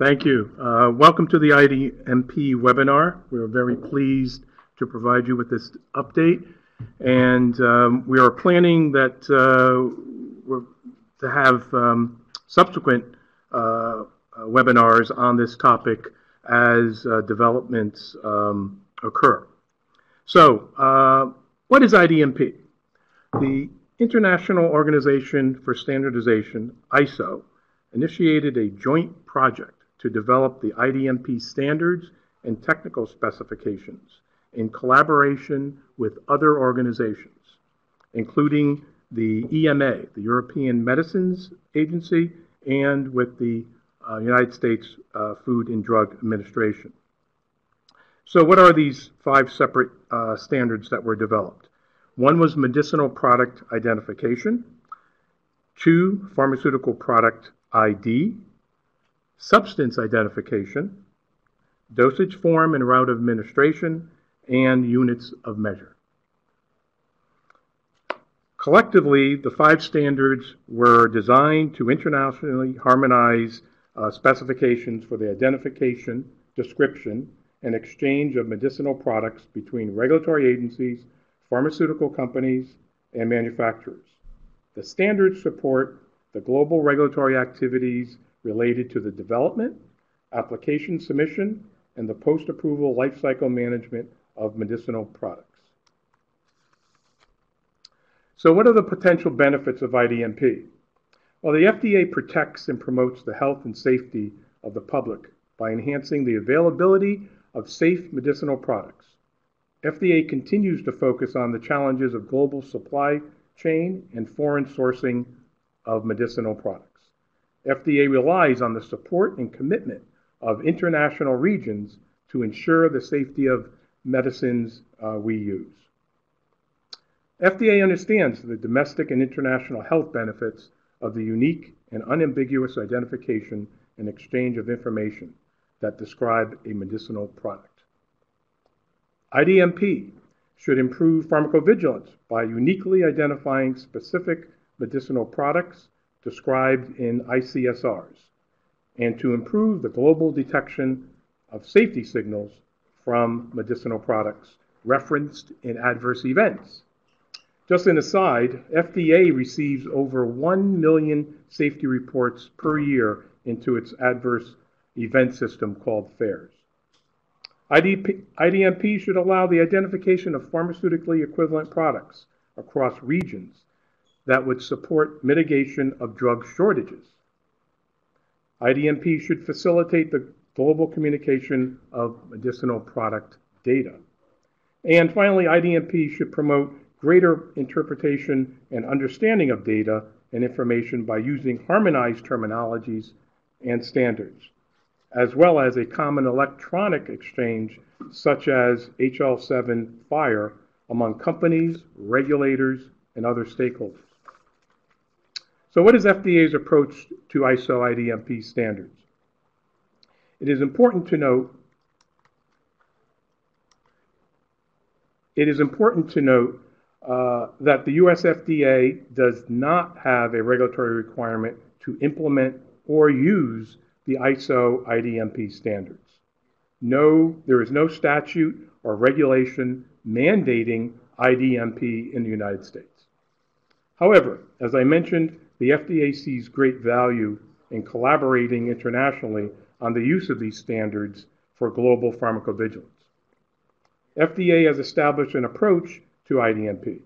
Thank you. Welcome to the IDMP webinar. We are very pleased to provide you with this update. And we are planning that to have subsequent webinars on this topic as developments occur. So, what is IDMP? The International Organization for Standardization, ISO, initiated a joint project to develop the IDMP standards and technical specifications in collaboration with other organizations, including the EMA, the European Medicines Agency, and with the United States Food and Drug Administration. So what are these five separate standards that were developed? One was medicinal product identification, two, pharmaceutical product ID, substance identification, dosage form and route of administration, and units of measure. Collectively, the five standards were designed to internationally harmonize specifications for the identification, description, and exchange of medicinal products between regulatory agencies, pharmaceutical companies, and manufacturers. The standards support the global regulatory activities related to the development, application submission, and the post-approval lifecycle management of medicinal products. So what are the potential benefits of IDMP? Well, the FDA protects and promotes the health and safety of the public by enhancing the availability of safe medicinal products. FDA continues to focus on the challenges of global supply chain and foreign sourcing of medicinal products. FDA relies on the support and commitment of international regions to ensure the safety of medicines we use. FDA understands the domestic and international health benefits of the unique and unambiguous identification and exchange of information that describe a medicinal product. IDMP should improve pharmacovigilance by uniquely identifying specific medicinal products described in ICSRs, and to improve the global detection of safety signals from medicinal products referenced in adverse events. Just an aside, FDA receives over 1 million safety reports per year into its adverse event system called FAERS. IDMP should allow the identification of pharmaceutically equivalent products across regions that would support mitigation of drug shortages. IDMP should facilitate the global communication of medicinal product data. And finally, IDMP should promote greater interpretation and understanding of data and information by using harmonized terminologies and standards, as well as a common electronic exchange such as HL7 FHIR among companies, regulators, and other stakeholders. So what is FDA's approach to ISO IDMP standards? It is important to note that the US FDA does not have a regulatory requirement to implement or use the ISO IDMP standards. No, there is no statute or regulation mandating IDMP in the United States. However, as I mentioned, the FDA sees great value in collaborating internationally on the use of these standards for global pharmacovigilance. FDA has established an approach to IDMP.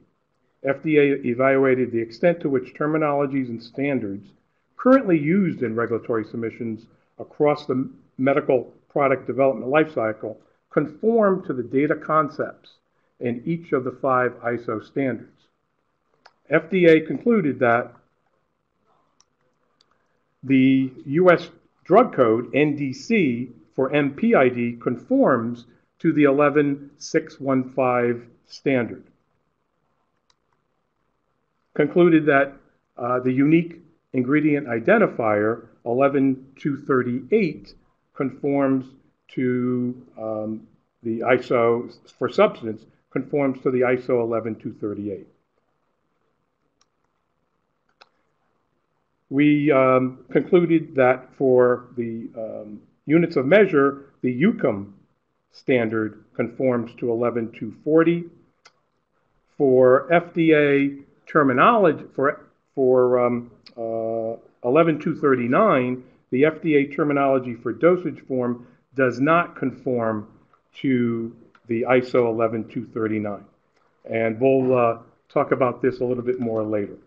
FDA evaluated the extent to which terminologies and standards currently used in regulatory submissions across the medical product development lifecycle conform to the data concepts in each of the five ISO standards. FDA concluded that the U.S. Drug Code, NDC, for MPID conforms to the 11615 standard. Concluded that the unique ingredient identifier, 11238, conforms to the ISO for substance, conforms to the ISO 11238. we concluded that for the units of measure, the UCOM standard conforms to 11240. For FDA terminology, for 11239, the FDA terminology for dosage form does not conform to the ISO 11239. And we'll talk about this a little bit more later.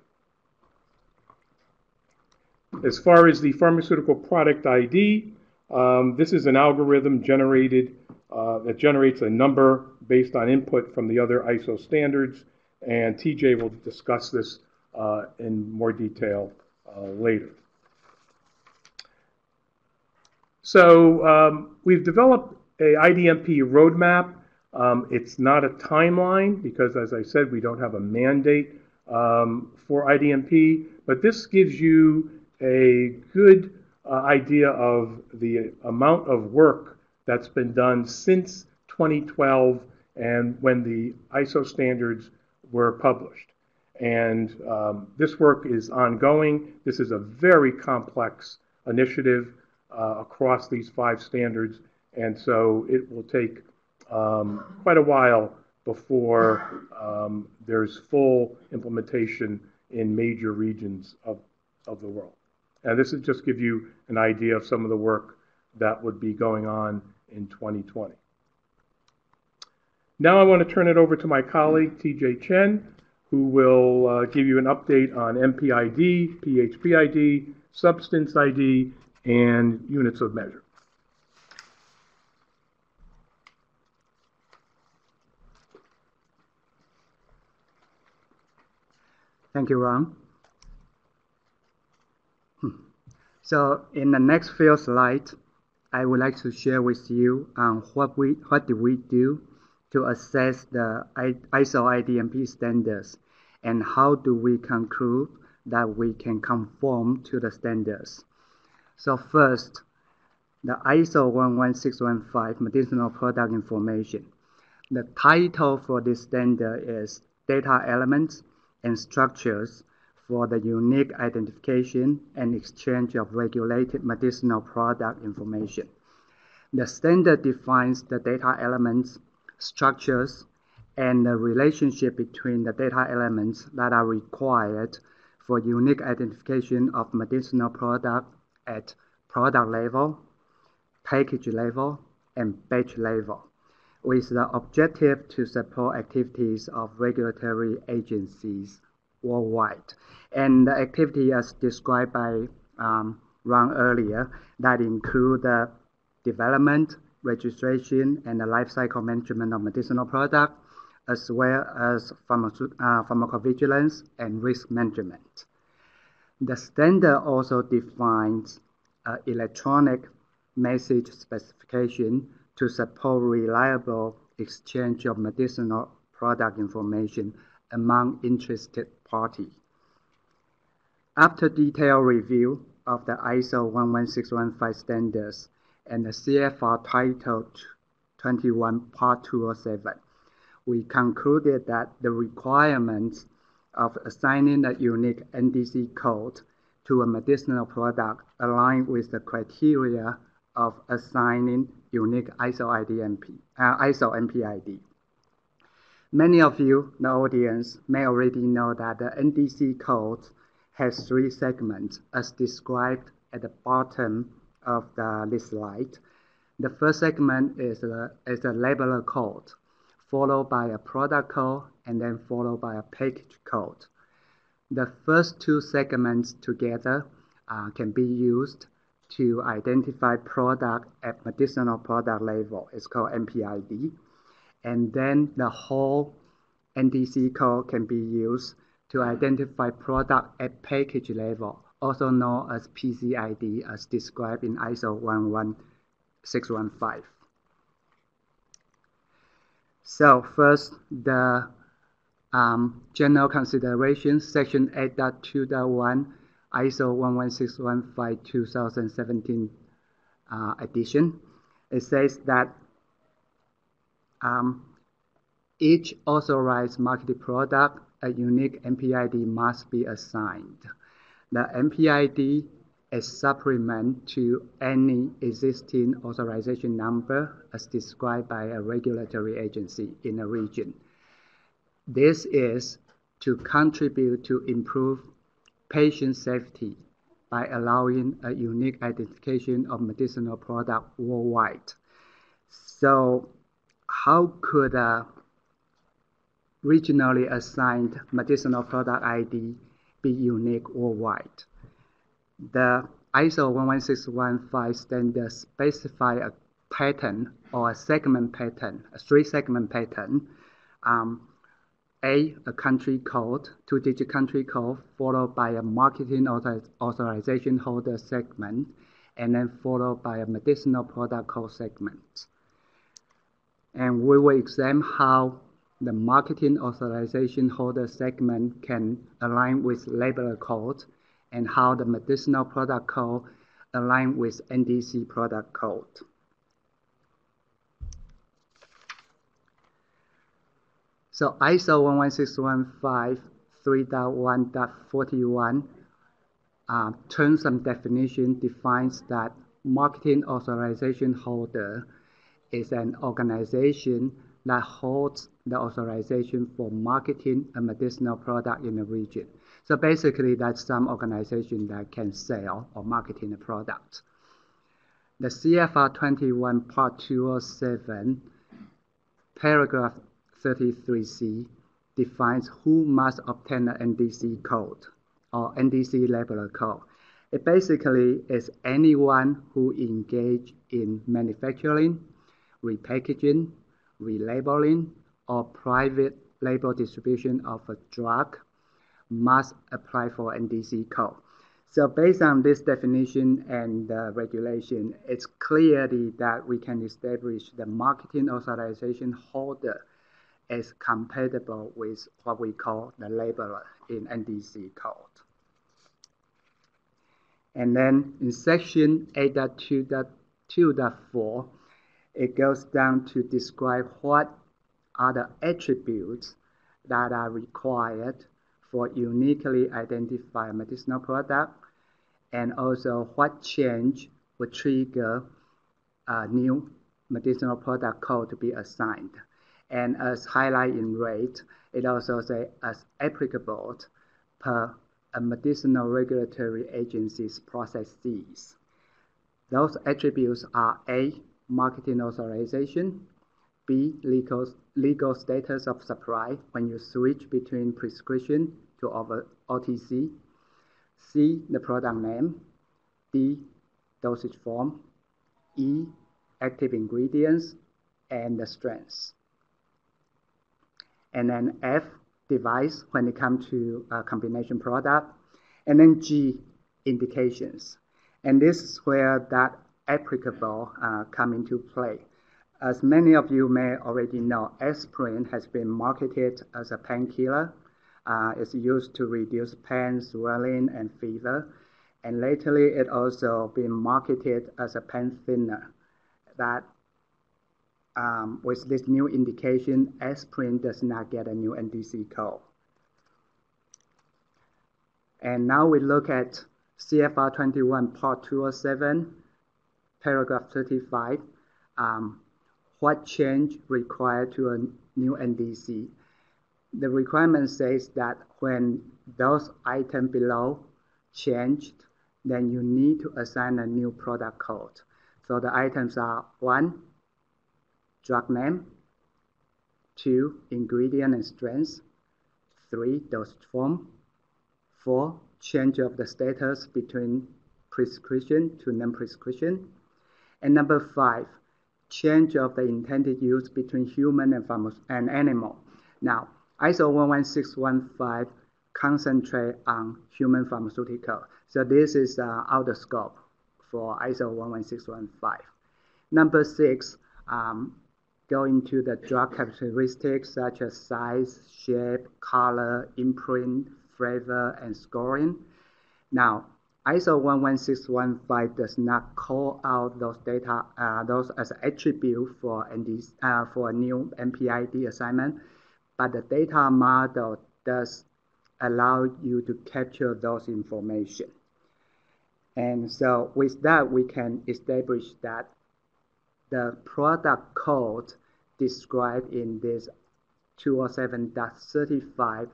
As far as the pharmaceutical product ID, this is an algorithm generated that generates a number based on input from the other ISO standards, and TJ will discuss this in more detail later. So we've developed an IDMP roadmap. It's not a timeline because, as I said, we don't have a mandate for IDMP, but this gives you a good idea of the amount of work that's been done since 2012 and when the ISO standards were published. And this work is ongoing. This is a very complex initiative across these 5 standards, and so it will take quite a while before there's full implementation in major regions of the world. And this will just give you an idea of some of the work that would be going on in 2020. Now I want to turn it over to my colleague, TJ Chen, who will give you an update on MPID, PHPID, substance ID, and units of measure. Thank you, Ron. So in the next few slides, I would like to share with you what we do to assess the ISO IDMP standards and how do we conclude that we can conform to the standards. So first, the ISO 11615 medicinal product information. The title for this standard is Data Elements and Structures for the unique identification and exchange of regulated medicinal product information. The standard defines the data elements, structures, and the relationship between the data elements that are required for unique identification of medicinal product at product level, package level, and batch level, with the objective to support activities of regulatory agencies worldwide. And the activity as described by Ron earlier, that include the development, registration, and the life cycle management of medicinal product, as well as pharmacovigilance and risk management. The standard also defines electronic message specification to support reliable exchange of medicinal product information among interested parties. After detailed review of the ISO 11615 standards and the CFR Title 21 Part 207, we concluded that the requirements of assigning a unique NDC code to a medicinal product align with the criteria of assigning unique ISO MPID. Many of you, the audience, may already know that the NDC code has 3 segments as described at the bottom of this slide. The first segment is a labeler code, followed by a product code, and then followed by a package code. The first 2 segments together can be used to identify product at medicinal product level. It's called MPID. And then the whole NDC code can be used to identify product at package level, also known as PCID, as described in ISO 11615. So first, the general considerations, section 8.2.1, ISO 11615 2017 edition. It says that each authorized marketed product a unique MPID must be assigned. the MPID is supplement to any existing authorization number as described by a regulatory agency in a region. This is to contribute to improve patient safety by allowing a unique identification of medicinal products worldwide. So how could a regionally assigned medicinal product ID be unique worldwide? The ISO 11615 standard specifies a pattern or a segment pattern, a three-segment pattern. A country code, two-digit country code, followed by a marketing authorization holder segment, and then followed by a medicinal product code segment. And we will examine how the marketing authorization holder segment can align with labeler code, and how the medicinal product code aligns with NDC product code. So ISO 11615 3.1.41 terms and definition defines that marketing authorization holder is an organization that holds the authorization for marketing a medicinal product in a region. So basically, that's some organization that can sell or marketing a product. The CFR 21 Part 207, paragraph 33C, defines who must obtain an NDC code or NDC labeler code. It basically is anyone who engages in manufacturing, repackaging, relabeling, or private label distribution of a drug must apply for NDC code. So based on this definition and regulation, it's clearly that we can establish the marketing authorization holder as compatible with what we call the labeler in NDC code. And then in section 8.2.2.4, it goes down to describe what are the attributes that are required for uniquely identify medicinal product, and also what change would trigger a new medicinal product code to be assigned. And as highlighted in red, it also says as applicable per a medicinal regulatory agency's processes. Those attributes are A, marketing authorization, B, legal status of supply when you switch between prescription to OTC, C, the product name, D, dosage form, E, active ingredients, and the strengths. And then F, device when it comes to a combination product, and then G, indications. And this is where that applicable come into play. As many of you may already know, aspirin has been marketed as a painkiller. It's used to reduce pain, swelling, and fever. And lately, it also been marketed as a pain thinner. That with this new indication, aspirin does not get a new NDC code. And now we look at CFR 21 Part 207, paragraph 35. What change required to a new NDC? The requirement says that when those items below changed, then you need to assign a new product code. So the items are 1, drug name, 2, ingredient and strengths, 3, dosage form, 4, change of the status between prescription to non-prescription, and number 5, change of the intended use between human and animal. Now, ISO 11615 concentrate on human pharmaceutical. So this is out of scope for ISO 11615. Number 6, go into the drug characteristics such as size, shape, color, imprint, flavor, and scoring. Now, ISO 11615 does not call out those data, those as an attribute for a new MPID assignment, but the data model does allow you to capture those information. And so with that, we can establish that the product code described in this 207.35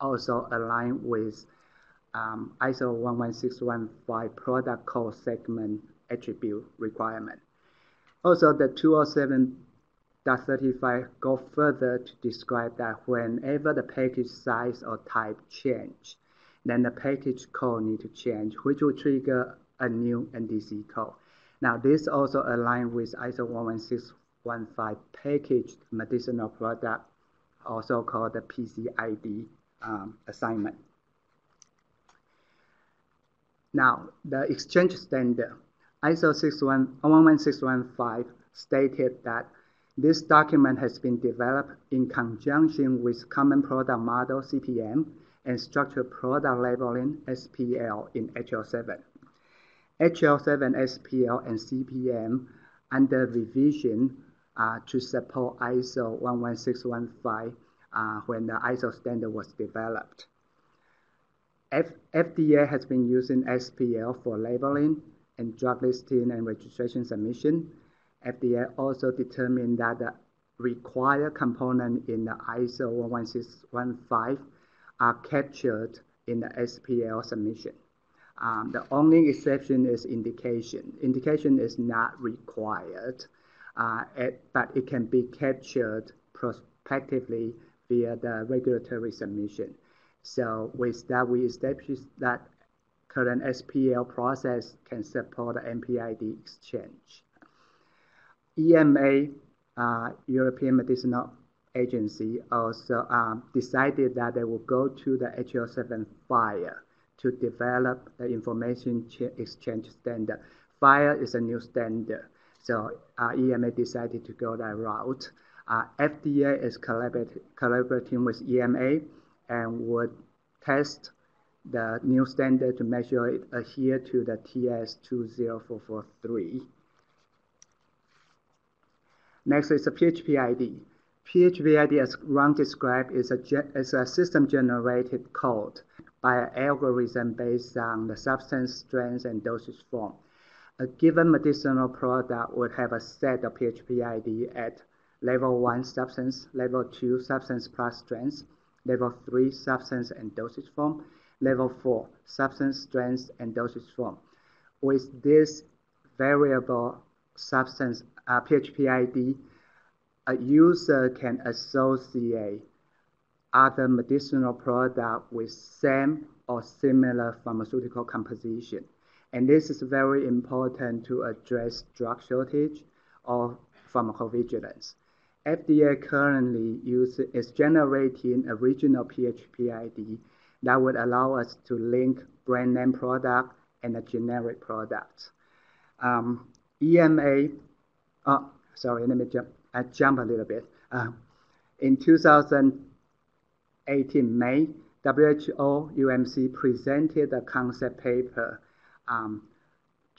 also align with ISO 11615 product code segment attribute requirement. Also, the 207.35 go further to describe that whenever the package size or type change, then the package code need to change, which will trigger a new NDC code. Now, this also aligns with ISO 11615 packaged medicinal product, also called the PCID assignment. Now, the exchange standard, ISO 11615 stated that this document has been developed in conjunction with Common Product Model, CPM, and Structured Product Labeling, SPL, in HL7. HL7, SPL, and CPM under revision to support ISO 11615 when the ISO standard was developed. FDA has been using SPL for labeling and drug listing and registration submission. FDA also determined that the required component in the ISO 11615 are captured in the SPL submission. The only exception is indication. Indication is not required, but it can be captured prospectively via the regulatory submission. So with that, we established that current SPL process can support the MPID exchange. EMA, European Medicinal Agency, also decided that they will go to the HL7 FHIR to develop the information exchange standard. FHIR is a new standard, so EMA decided to go that route. FDA is collaborating with EMA and would test the new standard to make sure it adheres to the TS 20443. Next is the PHPID. PHPID, as Ron described, is a system-generated code by an algorithm based on the substance, strength, and dosage form. A given medicinal product would have a set of PHPID at level 1 substance, level 2 substance plus strength, level 3 substance and dosage form, level 4 substance, strength, and dosage form. With this variable substance PHPID, a user can associate other medicinal product with same or similar pharmaceutical composition. And this is very important to address drug shortage or pharmacovigilance. FDA currently is generating a regional PHPID that would allow us to link brand name product and a generic product. In 2018 May, WHO UMC presented a concept paper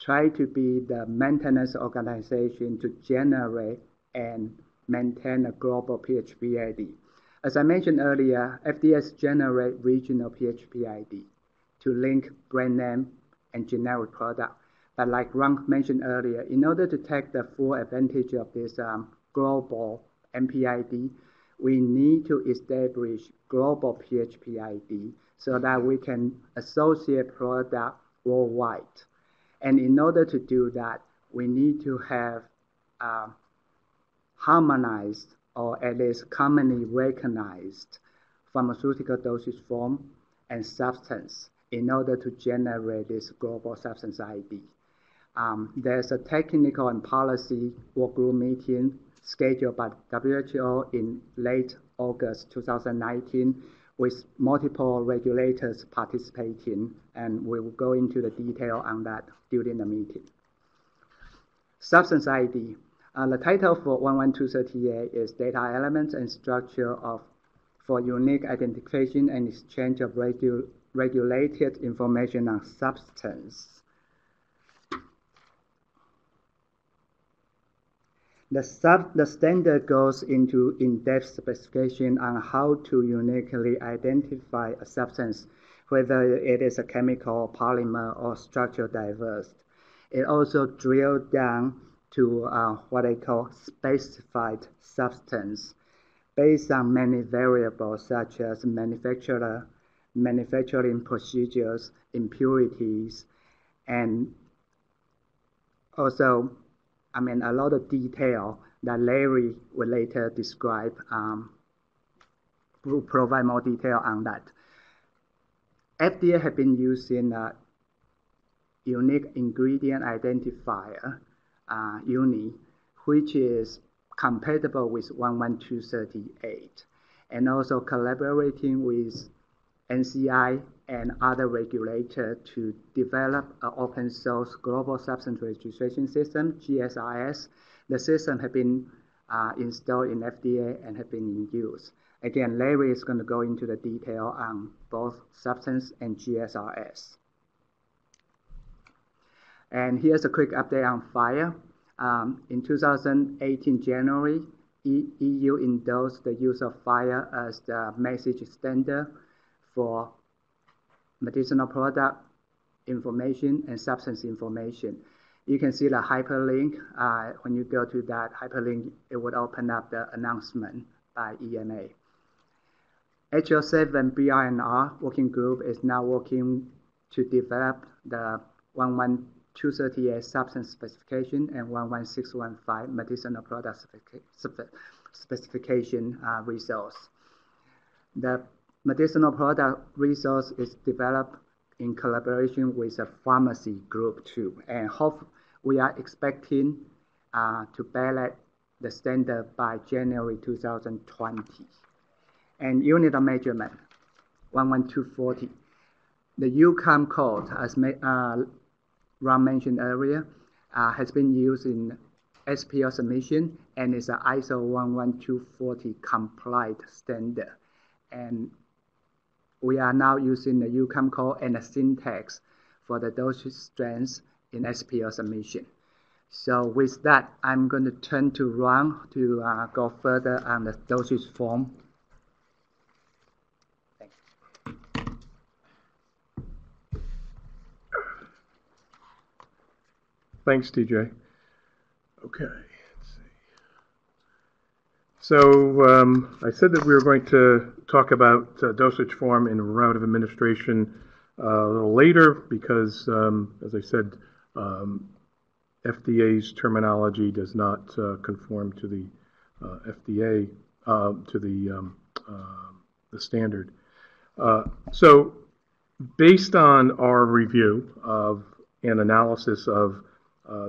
try to be the maintenance organization to generate and maintain a global PHPID. As I mentioned earlier, FDA's generate regional PHPID to link brand name and generic product. But like Ron mentioned earlier, in order to take the full advantage of this global MPID, we need to establish global PHPID so that we can associate product worldwide. And in order to do that, we need to have harmonized or at least commonly recognized pharmaceutical dosage form and substance in order to generate this global substance ID. There's a technical and policy workgroup meeting scheduled by WHO in late August 2019 with multiple regulators participating, and we will go into the detail on that during the meeting. Substance ID. The title for 11238 is Data Elements and Structure for Unique Identification and Exchange of Regulated Information on Substance. The standard goes into in-depth specification on how to uniquely identify a substance, whether it is a chemical, polymer, or structural diverse. It also drills down to what I call specified substance based on many variables such as manufacturer, manufacturing procedures, impurities, and also a lot of detail that Larry will later describe, will provide more detail on that. FDA have been using a unique ingredient identifier, UNII, which is compatible with 11238, and also collaborating with NCI and other regulators to develop an open source global substance registration system, GSRS. The system has been installed in FDA and has been in use. Again, Larry is going to go into the detail on both substance and GSRS. And here's a quick update on FHIR. In 2018 January, EU endorsed the use of FHIR as the message standard for medicinal product information and substance information. You can see the hyperlink. When you go to that hyperlink, it would open up the announcement by EMA. HL7 BRNR working group is now working to develop the 11238 substance specification and 11615 medicinal product specification resource. The medicinal product resource is developed in collaboration with a pharmacy group too, and we are expecting to ballot the standard by January 2020. And unit of measurement, 11240. The UCOM code, as Ron mentioned earlier, has been used in SPL submission and is an ISO 11240 compliant standard. And we are now using the UCOM code and the syntax for the dosage strengths in SPL submission. So with that, I'm going to turn to Ron to go further on the dosage form. Thanks. Thanks, TJ. Okay, let's see. So I said that we were going to talk about dosage form and route of administration a little later because, as I said, FDA's terminology does not conform to the FDA, to the standard. So based on our review of and analysis of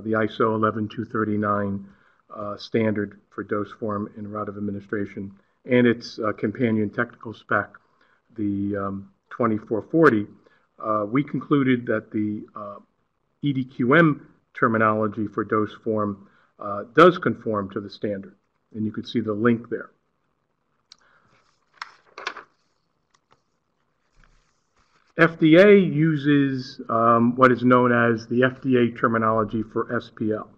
the ISO 11239 standard for dose form and route of administration, and its companion technical spec, the 2440, we concluded that the EDQM terminology for dose form does conform to the standard. And you can see the link there. FDA uses what is known as the FDA terminology for SPL.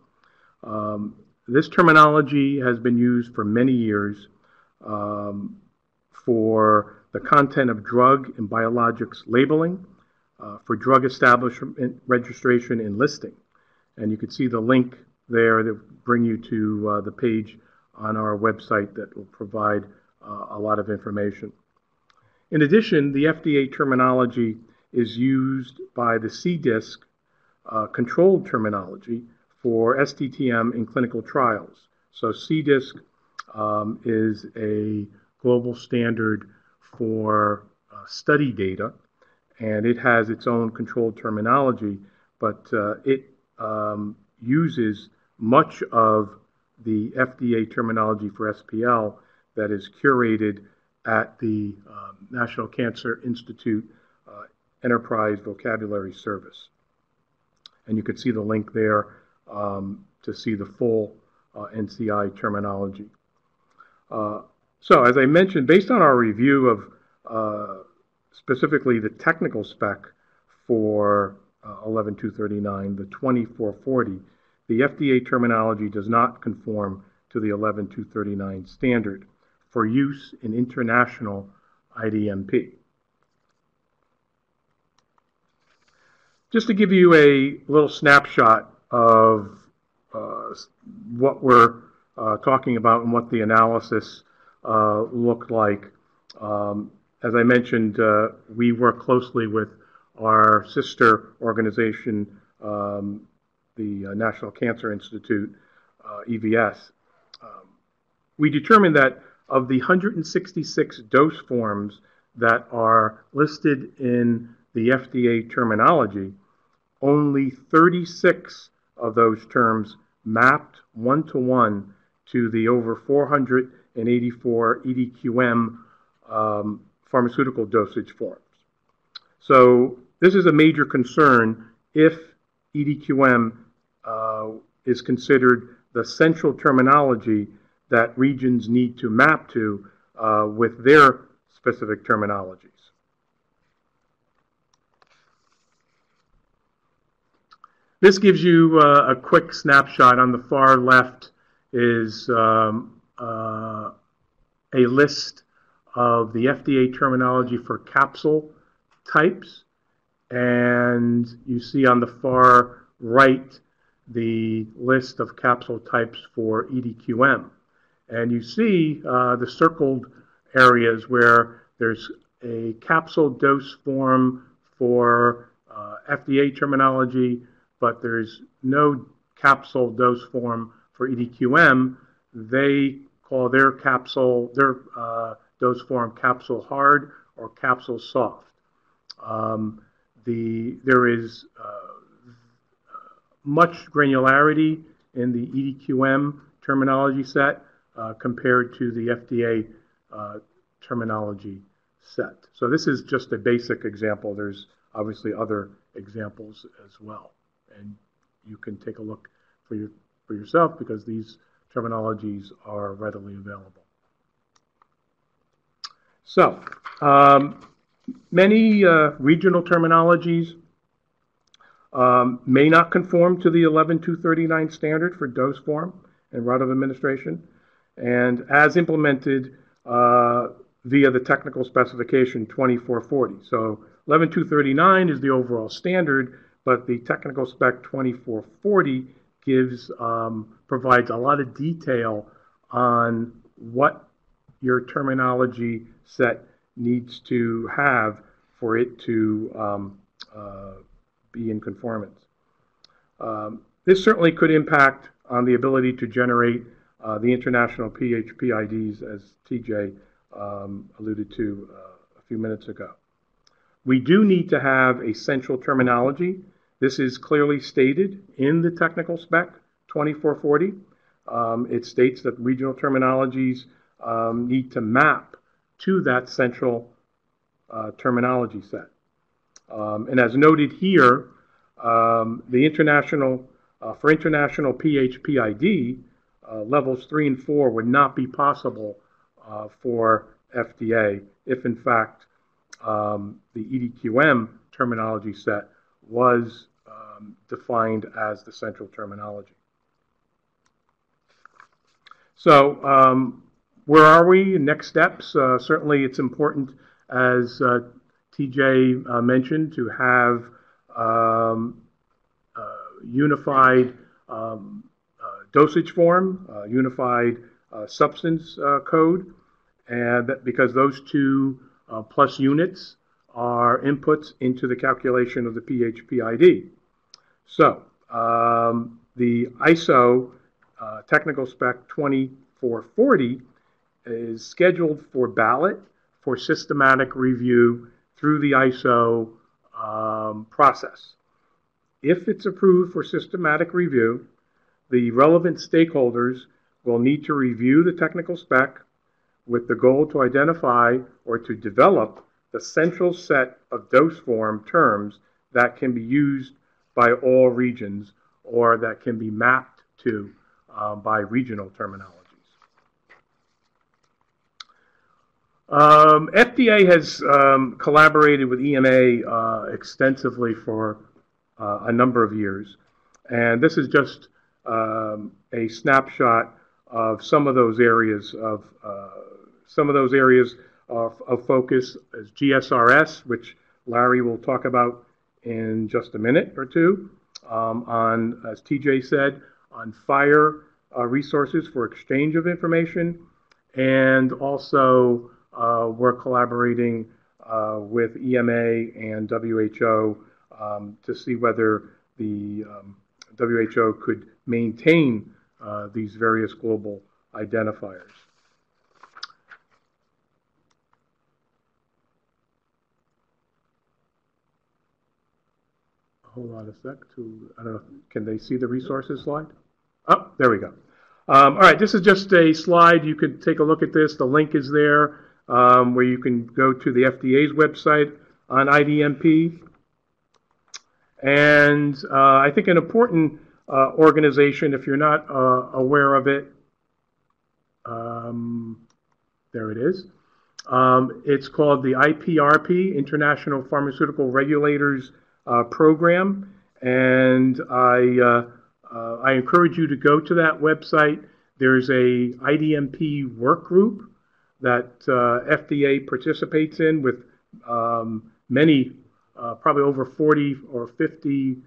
This terminology has been used for many years for the content of drug and biologics labeling, for drug establishment registration and listing. And you can see the link there that will bring you to the page on our website that will provide a lot of information. In addition, the FDA terminology is used by the CDISC controlled terminology for STTM in clinical trials. So CDISC is a global standard for study data, and it has its own controlled terminology, but it uses much of the FDA terminology for SPL that is curated at the National Cancer Institute Enterprise Vocabulary Service. And you can see the link there to see the full NCI terminology. So as I mentioned, based on our review of specifically the technical spec for 11239, the 2440, the FDA terminology does not conform to the 11239 standard for use in international IDMP. Just to give you a little snapshot of what we're talking about and what the analysis looked like. As I mentioned, we work closely with our sister organization, the National Cancer Institute, EVS. We determined that of the 166 dose forms that are listed in the FDA terminology, only 36 of those terms mapped one-to-one to the over 484 EDQM pharmaceutical dosage forms. So this is a major concern if EDQM is considered the central terminology that regions need to map to with their specific terminologies. This gives you a quick snapshot. On the far left is a list of the FDA terminology for capsule types. And you see on the far right the list of capsule types for EDQM. And you see the circled areas where there's a capsule dose form for FDA terminology, but there's no capsule dose form for EDQM. They call their capsule, their dose form, capsule hard or capsule soft. There is much granularity in the EDQM terminology set compared to the FDA terminology set. So this is just a basic example. There's obviously other examples as well. And you can take a look for yourself because these terminologies are readily available. So many regional terminologies may not conform to the 11239 standard for dose form and route of administration. And as implemented via the technical specification 2440. So 11239 is the overall standard, but the technical spec 2440 gives, provides a lot of detail on what your terminology set needs to have for it to be in conformance. This certainly could impact on the ability to generate the international PHPIDs, as TJ alluded to a few minutes ago. We do need to have a central terminology. This is clearly stated in the technical spec 2440. It states that regional terminologies need to map to that central terminology set. And as noted here, for international PHPID, levels 3 and 4 would not be possible for FDA if, in fact, the EDQM terminology set was defined as the central terminology. So where are we? Next steps. Certainly it's important, as TJ mentioned, to have unified dosage form, unified substance code, and that because those two plus units are inputs into the calculation of the PHPID. So the ISO technical spec 2440 is scheduled for ballot for systematic review through the ISO process. If it's approved for systematic review, the relevant stakeholders will need to review the technical spec with the goal to identify or to develop the central set of dose form terms that can be used by all regions or that can be mapped to by regional terminologies. FDA has collaborated with EMA extensively for a number of years, and this is just a snapshot of some of those areas of focus is GSRS, which Larry will talk about in just a minute or two, on, as TJ said, on fire resources for exchange of information, and also we're collaborating with EMA and WHO to see whether the WHO could maintain these various global identifiers. Hold on a sec. I don't know. Can they see the resources slide? Oh, there we go. All right, this is just a slide. You could take a look at this. The link is there where you can go to the FDA's website on IDMP. And I think an important organization, if you're not aware of it, there it is. It's called the IPRP, International Pharmaceutical Regulators program, and I encourage you to go to that website. There's a IDMP work group that FDA participates in with many, probably over 40 or 50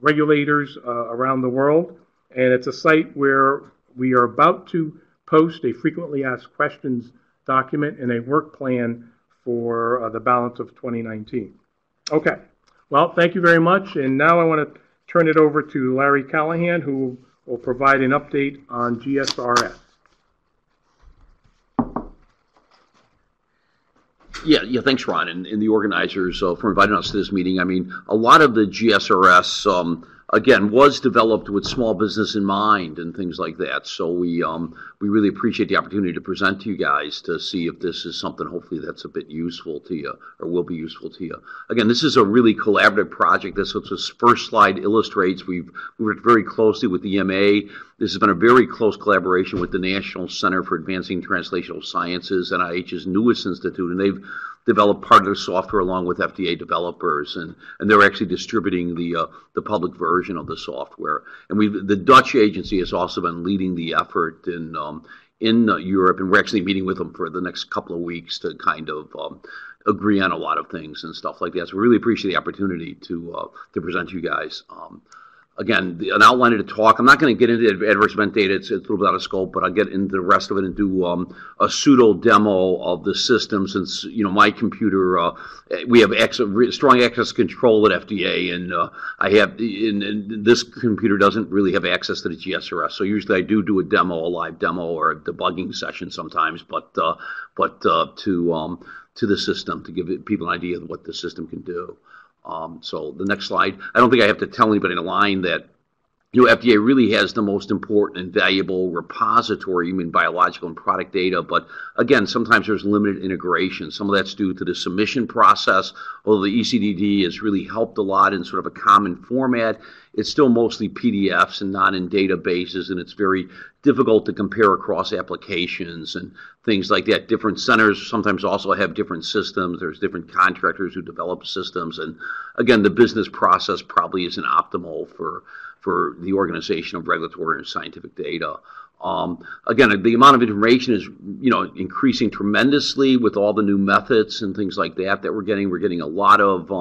regulators around the world, and it's a site where we are about to post a frequently asked questions document and a work plan for the balance of 2019. Okay. Well, thank you very much. And now I want to turn it over to Larry Callahan, who will provide an update on GSRS. Yeah, thanks, Ron, and the organizers for inviting us to this meeting. I mean, a lot of the GSRS, again, was developed with small business in mind and things like that. So we really appreciate the opportunity to present to you guys to see if this is something, hopefully, that's a bit useful to you or will be useful to you. Again, this is a really collaborative project. This is this first slide illustrates. We've worked very closely with EMA. This has been a very close collaboration with the National Center for Advancing Translational Sciences, NIH's newest institute, and they've developed part of their software along with FDA developers, and they're actually distributing the public version of the software. And the Dutch agency has also been leading the effort in Europe, and we're actually meeting with them for the next couple of weeks to kind of agree on a lot of things and stuff like that. So we really appreciate the opportunity to present to you guys. Again, an outline of the talk. I'm not going to get into adverse event data. It's a little bit out of scope, but I'll get into the rest of it and do a pseudo demo of the system, since, you know, my computer, we have strong access control at FDA, and and this computer doesn't really have access to the GSRS. So usually I do a demo, a live demo, or a debugging session sometimes, to the system to give people an idea of what the system can do. So the next slide. I don't think I have to tell anybody in a line that, you know, FDA really has the most important and valuable repository, even biological and product data. But again, sometimes there's limited integration. Some of that's due to the submission process. Although the ECDD has really helped a lot in sort of a common format, it's still mostly PDFs and not in databases, and it's very difficult to compare across applications and things like that. Different centers sometimes also have different systems. There's different contractors who develop systems, and again, the business process probably isn't optimal for the organization of regulatory and scientific data. Again, the amount of information is, you know, increasing tremendously with all the new methods and things like that we're getting. We're getting a lot of,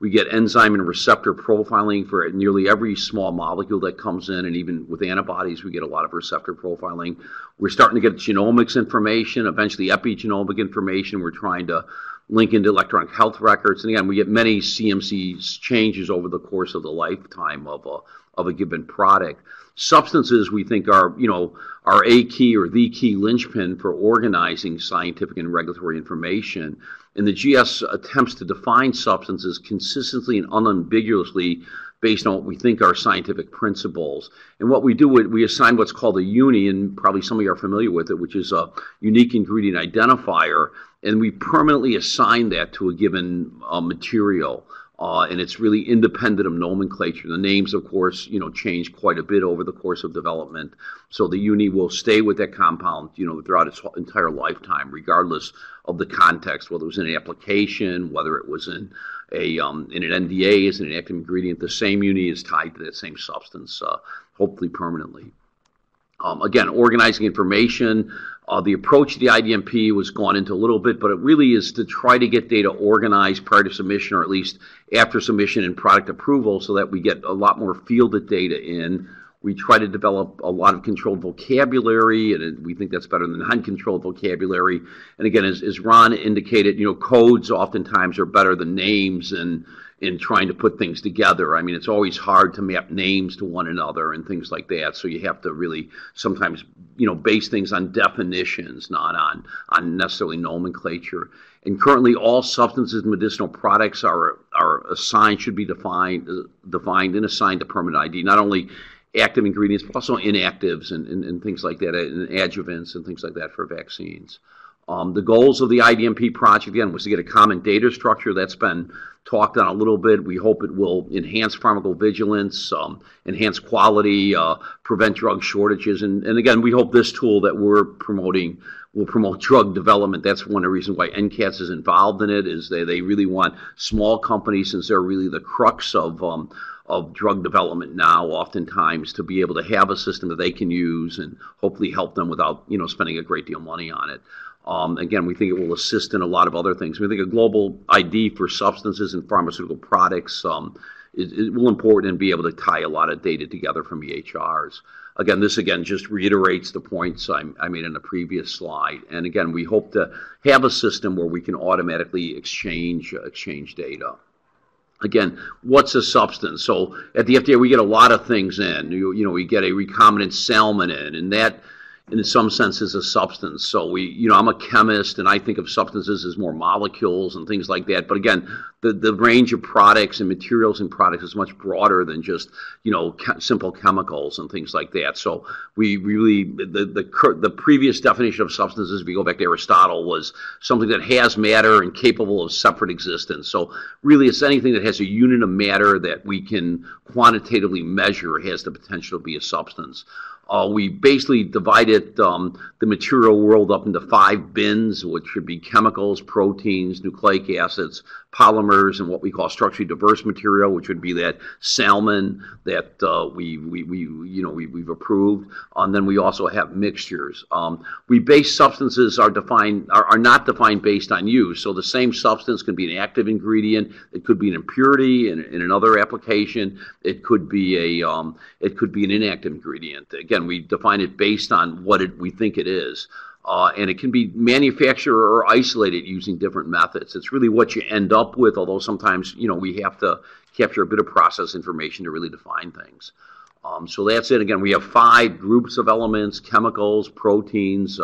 we get enzyme and receptor profiling for nearly every small molecule that comes in, and even with antibodies, we get a lot of receptor profiling. We're starting to get genomics information, eventually epigenomic information. We're trying to link into electronic health records. And again, we get many CMC changes over the course of the lifetime of a given product. Substances, we think, are, you know, are a key or the key linchpin for organizing scientific and regulatory information. And the GS attempts to define substances consistently and unambiguously based on what we think are scientific principles. And what we do, we assign what's called a UNII, and probably some of you are familiar with it, which is a unique ingredient identifier. And we permanently assign that to a given material. And it's really independent of nomenclature. The names, of course, you know, change quite a bit over the course of development. So the UNII will stay with that compound, you know, throughout its entire lifetime, regardless of the context, whether it was in an application, whether it was in in an NDA, as an active ingredient. The same UNII is tied to that same substance, hopefully permanently. Again, organizing information. The approach to the IDMP was gone into a little bit, but it really is to try to get data organized prior to submission, or at least after submission and product approval, so that we get a lot more fielded data in. We try to develop a lot of controlled vocabulary, and we think that's better than non-controlled vocabulary. And again, as Ron indicated, you know, codes oftentimes are better than names in trying to put things together. I mean, it's always hard to map names to one another and things like that. So you have to really sometimes, you know, base things on definitions, not on necessarily nomenclature. And currently, all substances and medicinal products are assigned, should be defined and assigned to permanent ID. Not only active ingredients, but also inactives and things like that, and adjuvants and things like that for vaccines. The goals of the IDMP project, again, was to get a common data structure. That's been talked on a little bit. We hope it will enhance pharmacovigilance, enhance quality, prevent drug shortages. And again, we hope this tool that we're promoting will promote drug development. That's one of the reasons why NCATS is involved in it, is they really want small companies, since they're really the crux of drug development now, oftentimes, to be able to have a system that they can use and hopefully help them without, you know, spending a great deal of money on it. Again, we think it will assist in a lot of other things. We think a global ID for substances and pharmaceutical products it will important and be able to tie a lot of data together from EHRs. Again, this just reiterates the points I made in the previous slide. And again, we hope to have a system where we can automatically exchange data. Again, what's a substance? So at the FDA, we get a lot of things in. You know, we get a recombinant salmon in, and that, in some sense, is a substance. So we, you know, I'm a chemist, and I think of substances as more molecules and things like that. But again, the range of products and materials and products is much broader than just, you know, simple chemicals and things like that. So we really, the previous definition of substances, if you go back to Aristotle, was something that has matter and capable of separate existence. So really, it's anything that has a unit of matter that we can quantitatively measure has the potential to be a substance. We basically divided the material world up into 5 bins, which would be chemicals, proteins, nucleic acids, polymers, and what we call structurally diverse material, which would be that salmon that we've approved. And then we also have mixtures. We base substances are not defined based on use. So the same substance can be an active ingredient. It could be an impurity in another application. It could be an inactive ingredient. Again, we define it based on what we think it is. And it can be manufactured or isolated using different methods. It's really what you end up with, although sometimes, you know, we have to capture a bit of process information to really define things. So that's it. Again, we have 5 groups of elements: chemicals, proteins,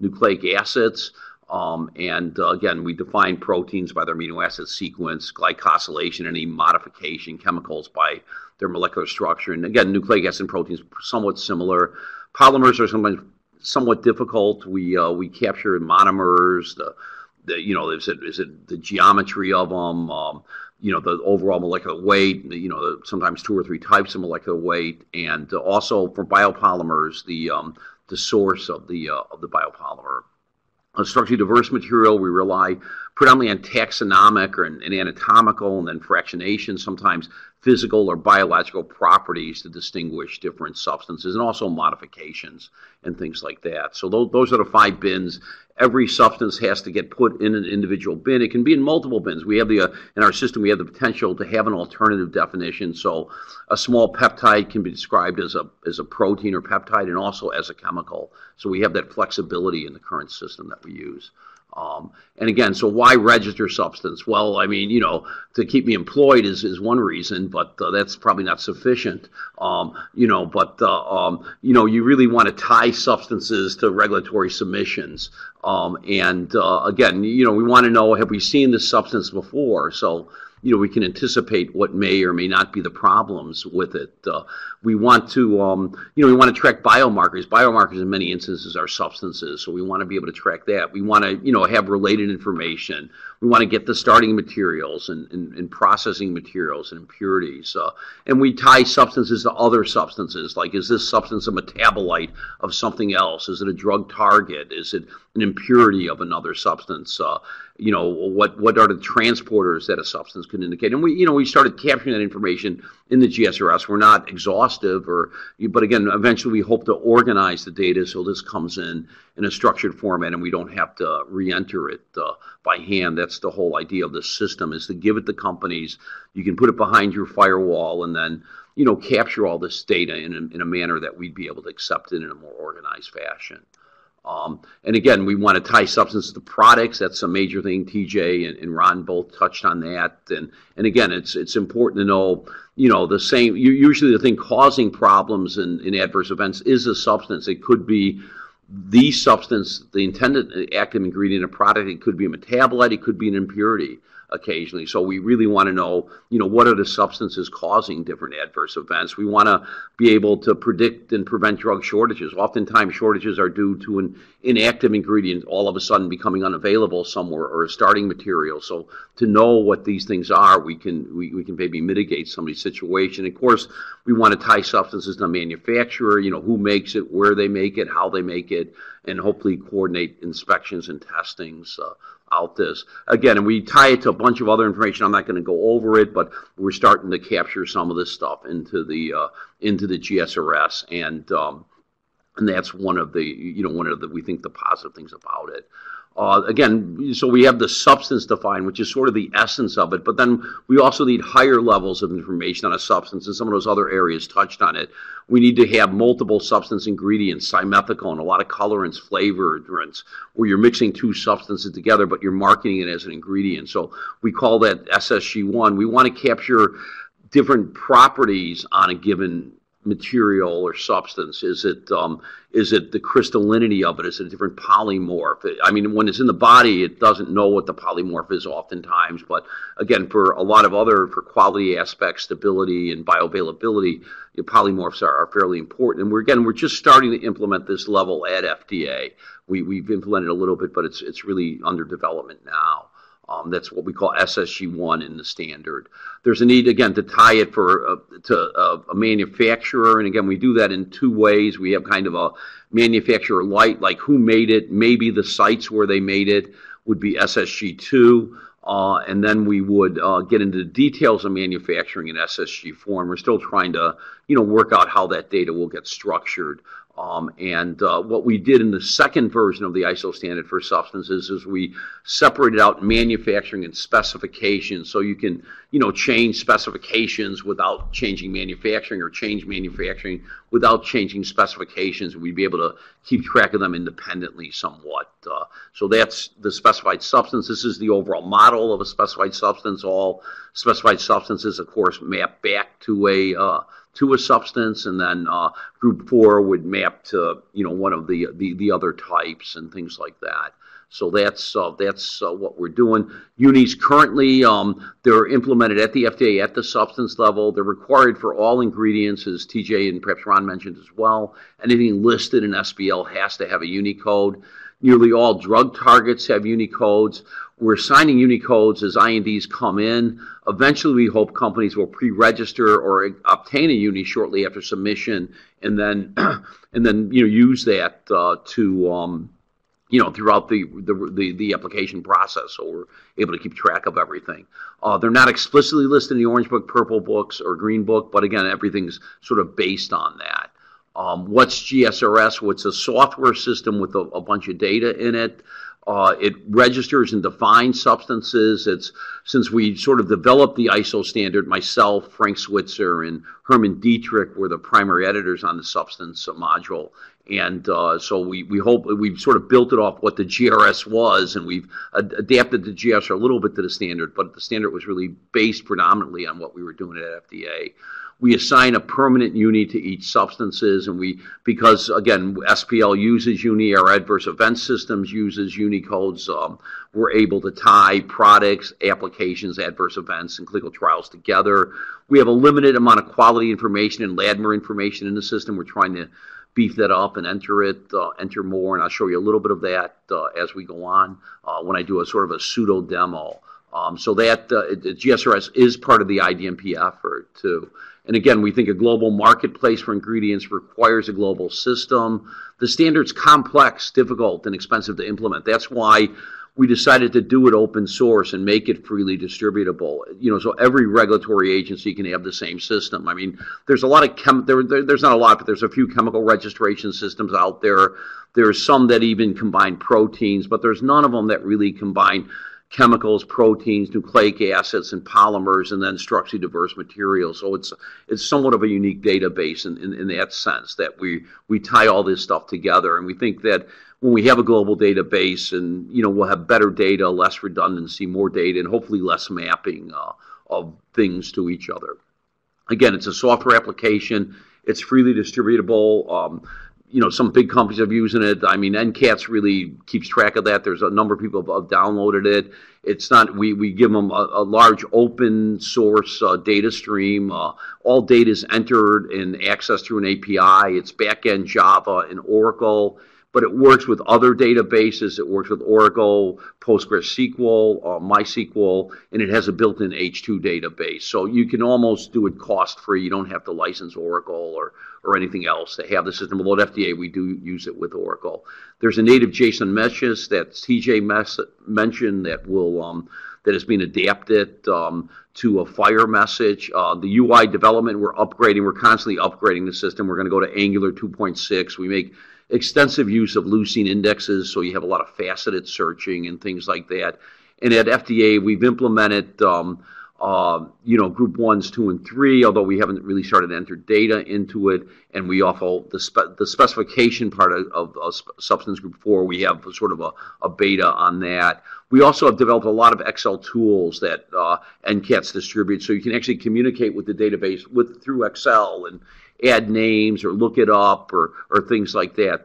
nucleic acids. Again, we define proteins by their amino acid sequence, glycosylation, any modification, chemicals by their molecular structure. And again, nucleic acid and proteins, somewhat similar. Polymers are sometimes somewhat difficult. We capture monomers, is it the geometry of them, you know, the overall molecular weight, you know, sometimes 2 or 3 types of molecular weight, and also for biopolymers, the source of the biopolymer. A structurally diverse material, we rely predominantly on taxonomic and anatomical, and then fractionation, sometimes physical or biological properties to distinguish different substances, and also modifications and things like that. So those are the 5 bins. Every substance has to get put in an individual bin. It can be in multiple bins. We have in our system, we have the potential to have an alternative definition. So a small peptide can be described as a protein or peptide, and also as a chemical. So we have that flexibility in the current system that we use. And again, so why register substance? Well, I mean, you know, to keep me employed is one reason, but that's probably not sufficient. You know, you really want to tie substances to regulatory submissions. Again, you know, we want to know, have we seen this substance before? So, you know, we can anticipate what may or may not be the problems with it. We want to, you know, we want to track biomarkers. Biomarkers in many instances are substances, so we want to be able to track that. We want to, you know, have related information. We want to get the starting materials and processing materials and impurities. And we tie substances to other substances, like, is this substance a metabolite of something else? Is it a drug target? Is it an impurity of another substance? You know, what are the transporters that a substance can indicate? And we started capturing that information in the GSRS. We're not exhaustive, but again, eventually we hope to organize the data so this comes in a structured format and we don't have to re-enter it by hand. That's the whole idea of this system, is to give it to companies. You can put it behind your firewall and then, you know, capture all this data in a manner that we'd be able to accept it in a more organized fashion. And again, we want to tie substance to products. That's a major thing. TJ and Ron both touched on that. And again, it's important to know, you know, the same. Usually the thing causing problems in adverse events is a substance. It could be the substance, the intended active ingredient in a product. It could be a metabolite. It could be an impurity occasionally. So we really want to know, you know, what are the substances causing different adverse events. We want to be able to predict and prevent drug shortages. Oftentimes shortages are due to an inactive ingredient all of a sudden becoming unavailable somewhere, or a starting material. So to know what these things are, we can maybe mitigate somebody's situation. Of course, we want to tie substances to the manufacturer, you know, who makes it, where they make it, how they make it, and hopefully coordinate inspections and testings out this. Again, and we tie it to a bunch of other information. I'm not going to go over it, but we're starting to capture some of this stuff into the GSRS, and that's one of the, you know, we think the positive things about it. Again, so we have the substance defined, which is sort of the essence of it, but then we also need higher levels of information on a substance, and some of those other areas touched on it. We need to have multiple substance ingredients, simethicone, a lot of colorants, flavorants, where you're mixing two substances together, but you're marketing it as an ingredient. So we call that SSG1. We want to capture different properties on a given material or substance. Is it the crystallinity of it? Is it a different polymorph? I mean, when it's in the body, it doesn't know what the polymorph is oftentimes, but again, for a lot of other, for quality aspects, stability and bioavailability, polymorphs are fairly important. And we're just starting to implement this level at FDA. We've implemented a little bit, but it's really under development now. That's what we call SSG1 in the standard. There's a need, again, to tie it to a manufacturer. And again, we do that in two ways. We have kind of a manufacturer light, like who made it, maybe the sites where they made it would be SSG2. And then we would get into the details of manufacturing in SSG4. And we're still trying to, you know, work out how that data will get structured. And what we did in the second version of the ISO standard for substances is we separated out manufacturing and specifications, so you can, you know, change specifications without changing manufacturing, or change manufacturing without changing specifications. We'd be able to keep track of them independently somewhat. So that's the specified substance. This is the overall model of a specified substance. All specified substances, of course, map back to a substance, and then group 4 would map to, you know, one of the other types and things like that. So that's what we're doing. UNIIs currently, they're implemented at the FDA at the substance level. They're required for all ingredients, as TJ and perhaps Ron mentioned as well. Anything listed in SPL has to have a UNII code. Nearly all drug targets have UNII codes. We're signing UNII codes as INDs come in. Eventually, we hope companies will pre-register or obtain a UNII shortly after submission, and then you know, use that you know, throughout the application process, so we're able to keep track of everything. They're not explicitly listed in the Orange Book, Purple Books, or Green Book, but again, everything's sort of based on that. What's GSRS? What's a software system with a bunch of data in it? It registers and defines substances. Since we sort of developed the ISO standard, myself, Frank Switzer, and Herman Dietrich were the primary editors on the substance module. And so we hope we've sort of built it off what the GRS was, and we've adapted the GRS a little bit to the standard, but the standard was really based predominantly on what we were doing at FDA. We assign a permanent UNII to each substances, and because again, SPL uses UNII, our adverse event systems uses UNII codes, we're able to tie products, applications, adverse events, and clinical trials together. We have a limited amount of quality information and LADMER information in the system. We're trying to beef that up and enter more, and I'll show you a little bit of that as we go on when I do a sort of a pseudo demo So that GSRS is part of the IDMP effort too. And again, we think a global marketplace for ingredients requires a global system. The standard's complex, difficult, and expensive to implement. That's why we decided to do it open source and make it freely distributable. You know, so every regulatory agency can have the same system. I mean, there's a lot of there's not a lot, but there's a few chemical registration systems out there. There's some that even combine proteins, but there's none of them that really combine chemicals, proteins, nucleic acids, and polymers, and then structurally diverse materials. So it's somewhat of a unique database in that sense, that we tie all this stuff together. And we think that when we have a global database, and you know, we'll have better data, less redundancy, more data, and hopefully less mapping of things to each other. Again, it's a software application. It's freely distributable. You know, some big companies have using it. I mean, NCATS really keeps track of that. There's a number of people have downloaded it. It's not, we give them a large open source data stream. All data is entered and accessed through an API. It's back-end Java and Oracle, but it works with other databases. It works with Oracle, PostgreSQL, MySQL, and it has a built-in H2 database. So you can almost do it cost-free. You don't have to license Oracle or anything else to have the system. Although at FDA, we do use it with Oracle. There's a native JSON meshes that TJ mentioned that will that has been adapted to a FHIR message. The UI development, we're upgrading. We're constantly upgrading the system. We're going to go to Angular 2.6. We make extensive use of leucine indexes, so you have a lot of faceted searching and things like that. And at FDA, we've implemented you know, group 1s, 2, and 3, although we haven't really started to enter data into it. And we offer the specification part of substance group 4. We have sort of a beta on that. We also have developed a lot of Excel tools that NCATS distributes, so you can actually communicate with the database through Excel and add names or look it up or things like that.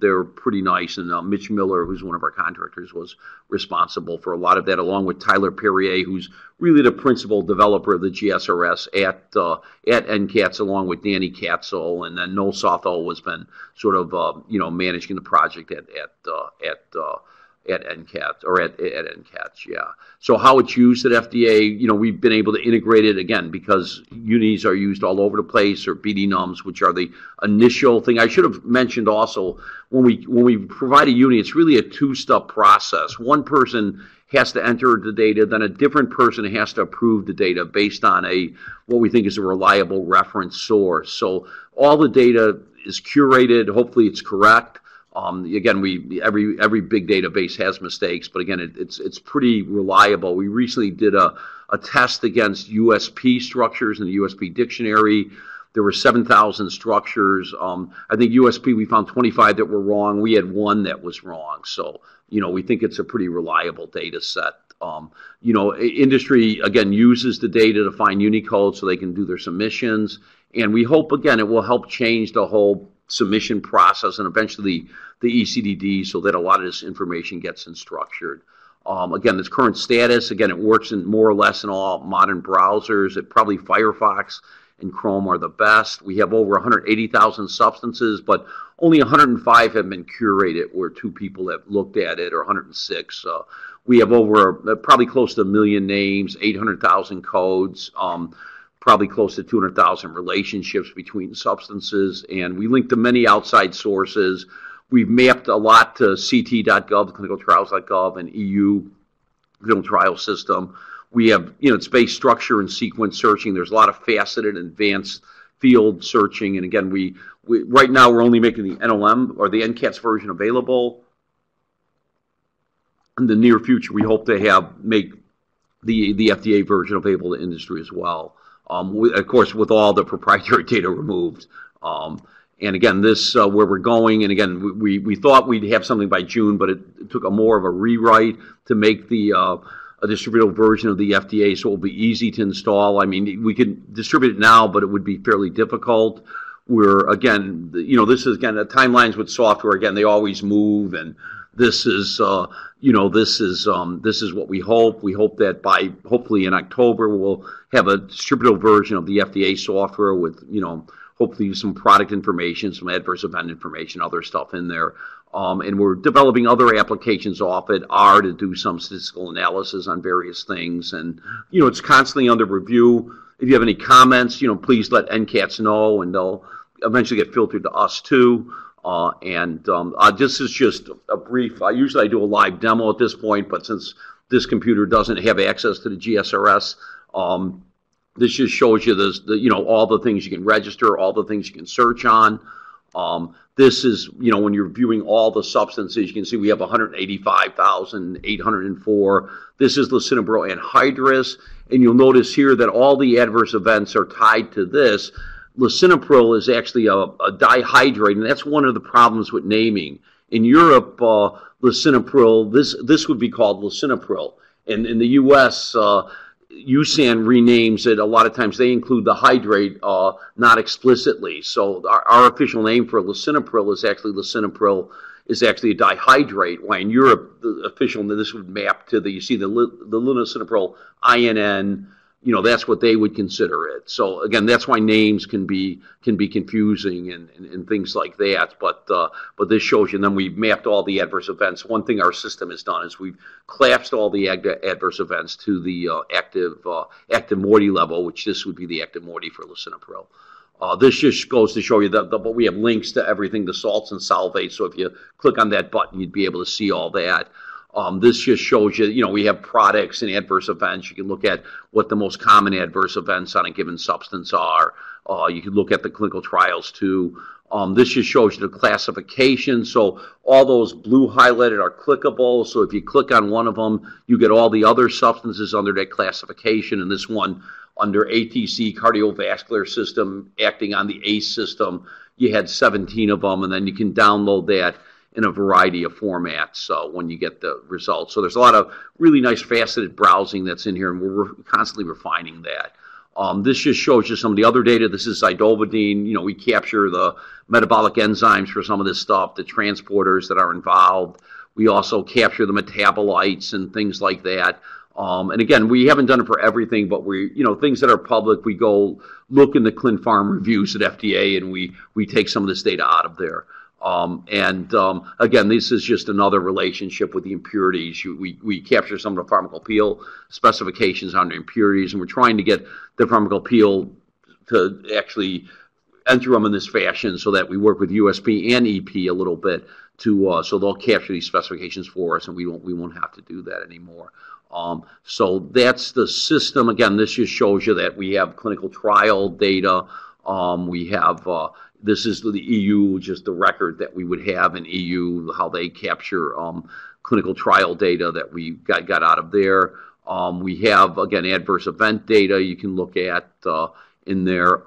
They're pretty nice. And Mitch Miller, who's one of our contractors, was responsible for a lot of that, along with Tyler Perrier, who's really the principal developer of the GSRS at NCATS, along with Danny Katzel, and then Noel Sothall has been sort of you know, managing the project at NCATS, or at NCATS, yeah. So how it's used at FDA, you know, we've been able to integrate it, again, because UNIIs are used all over the place, or BDNums, which are the initial thing. I should have mentioned also, when we provide a UNII, it's really a two-step process. One person has to enter the data, then a different person has to approve the data based on what we think is a reliable reference source. So all the data is curated, hopefully it's correct. Again, every big database has mistakes, but again, it's pretty reliable. We recently did a test against USP structures in the USP dictionary. There were 7,000 structures. I think USP, we found 25 that were wrong. We had one that was wrong. So, you know, we think it's a pretty reliable data set. You know, industry, again, uses the data to find Unicode so they can do their submissions. And we hope, again, it will help change the whole submission process and eventually the ECDD, so that a lot of this information gets structured. Again, its current status, again, it works in more or less in all modern browsers. It probably Firefox and Chrome are the best. We have over 180,000 substances, but only 105 have been curated, where two people have looked at it, or 106. We have over probably close to 1 million names, 800,000 codes. Probably close to 200,000 relationships between substances, and we link to many outside sources. We've mapped a lot to CT.gov, clinicaltrials.gov, and EU clinical trial system. We have, you know, it's based structure and sequence searching. There's a lot of faceted and advanced field searching, and again, we right now we're only making the NLM, or the NCATS version, available. In the near future, we hope to make the FDA version available to industry as well. Of course, with all the proprietary data removed. And again, this where we're going, and again, we thought we'd have something by June, but it took more of a rewrite to make the a distributable version of the FDA, so it will be easy to install. I mean, we could distribute it now, but it would be fairly difficult. We're, again, you know, this is, again, the timelines with software, again, they always move, and this is, you know, this is what we hope. We hope that by, hopefully in October, we'll have a distributable version of the FDA software with, you know, hopefully some product information, some adverse event information, other stuff in there. And we're developing other applications off it, R, to do some statistical analysis on various things. And, you know, it's constantly under review. If you have any comments, you know, please let NCATS know, and they'll eventually get filtered to us, too. This is just a brief. Usually I do a live demo at this point, but since this computer doesn't have access to the GSRS, this just shows you this, you know, all the things you can register, all the things you can search on. This is, you know, when you're viewing all the substances, you can see we have 185,804. This is lisinopril anhydrous, and you'll notice here that all the adverse events are tied to this. Lisinopril is actually a dihydrate, and that's one of the problems with naming. In Europe, lisinopril, this would be called lisinopril. And in the U.S., USAN renames it. A lot of times they include the hydrate, not explicitly. So our official name for lisinopril is actually a dihydrate. Why in Europe, the official, this would map to the, you see the lisinopril, INN, you know, that's what they would consider it. So again, that's why names can be confusing and things like that. But this shows you. And then we've mapped all the adverse events. One thing our system has done is we've collapsed all the adverse events to the active moiety level, which this would be the active moiety for lisinopril. This just goes to show you that, but we have links to everything, the salts and solvates. So if you click on that button, you'd be able to see all that. This just shows you, you know, we have products and adverse events. You can look at what the most common adverse events on a given substance are. You can look at the clinical trials, too. This just shows you the classification. So all those blue highlighted are clickable. So if you click on one of them, you get all the other substances under that classification. And this one under ATC, cardiovascular system, acting on the ACE system, you had 17 of them. And then you can download that in a variety of formats when you get the results. So there's a lot of really nice faceted browsing that's in here, and we're constantly refining that. This just shows you some of the other data. This is zidovudine. You know, we capture the metabolic enzymes for some of this stuff, the transporters that are involved. We also capture the metabolites and things like that. And again, we haven't done it for everything, but we, you know, things that are public, we go look in the ClinPharm reviews at FDA, and we take some of this data out of there. Again, this is just another relationship with the impurities. We capture some of the pharmacopoeial specifications on the impurities, and we're trying to get the pharmacopoeia to actually enter them in this fashion so that we work with USP and EP a little bit to so they'll capture these specifications for us, and we won't have to do that anymore. So that's the system. Again, this just shows you that we have clinical trial data. We have this is the EU, just the record that we would have in EU, how they capture clinical trial data that we got out of there. We have, again, adverse event data you can look at in there.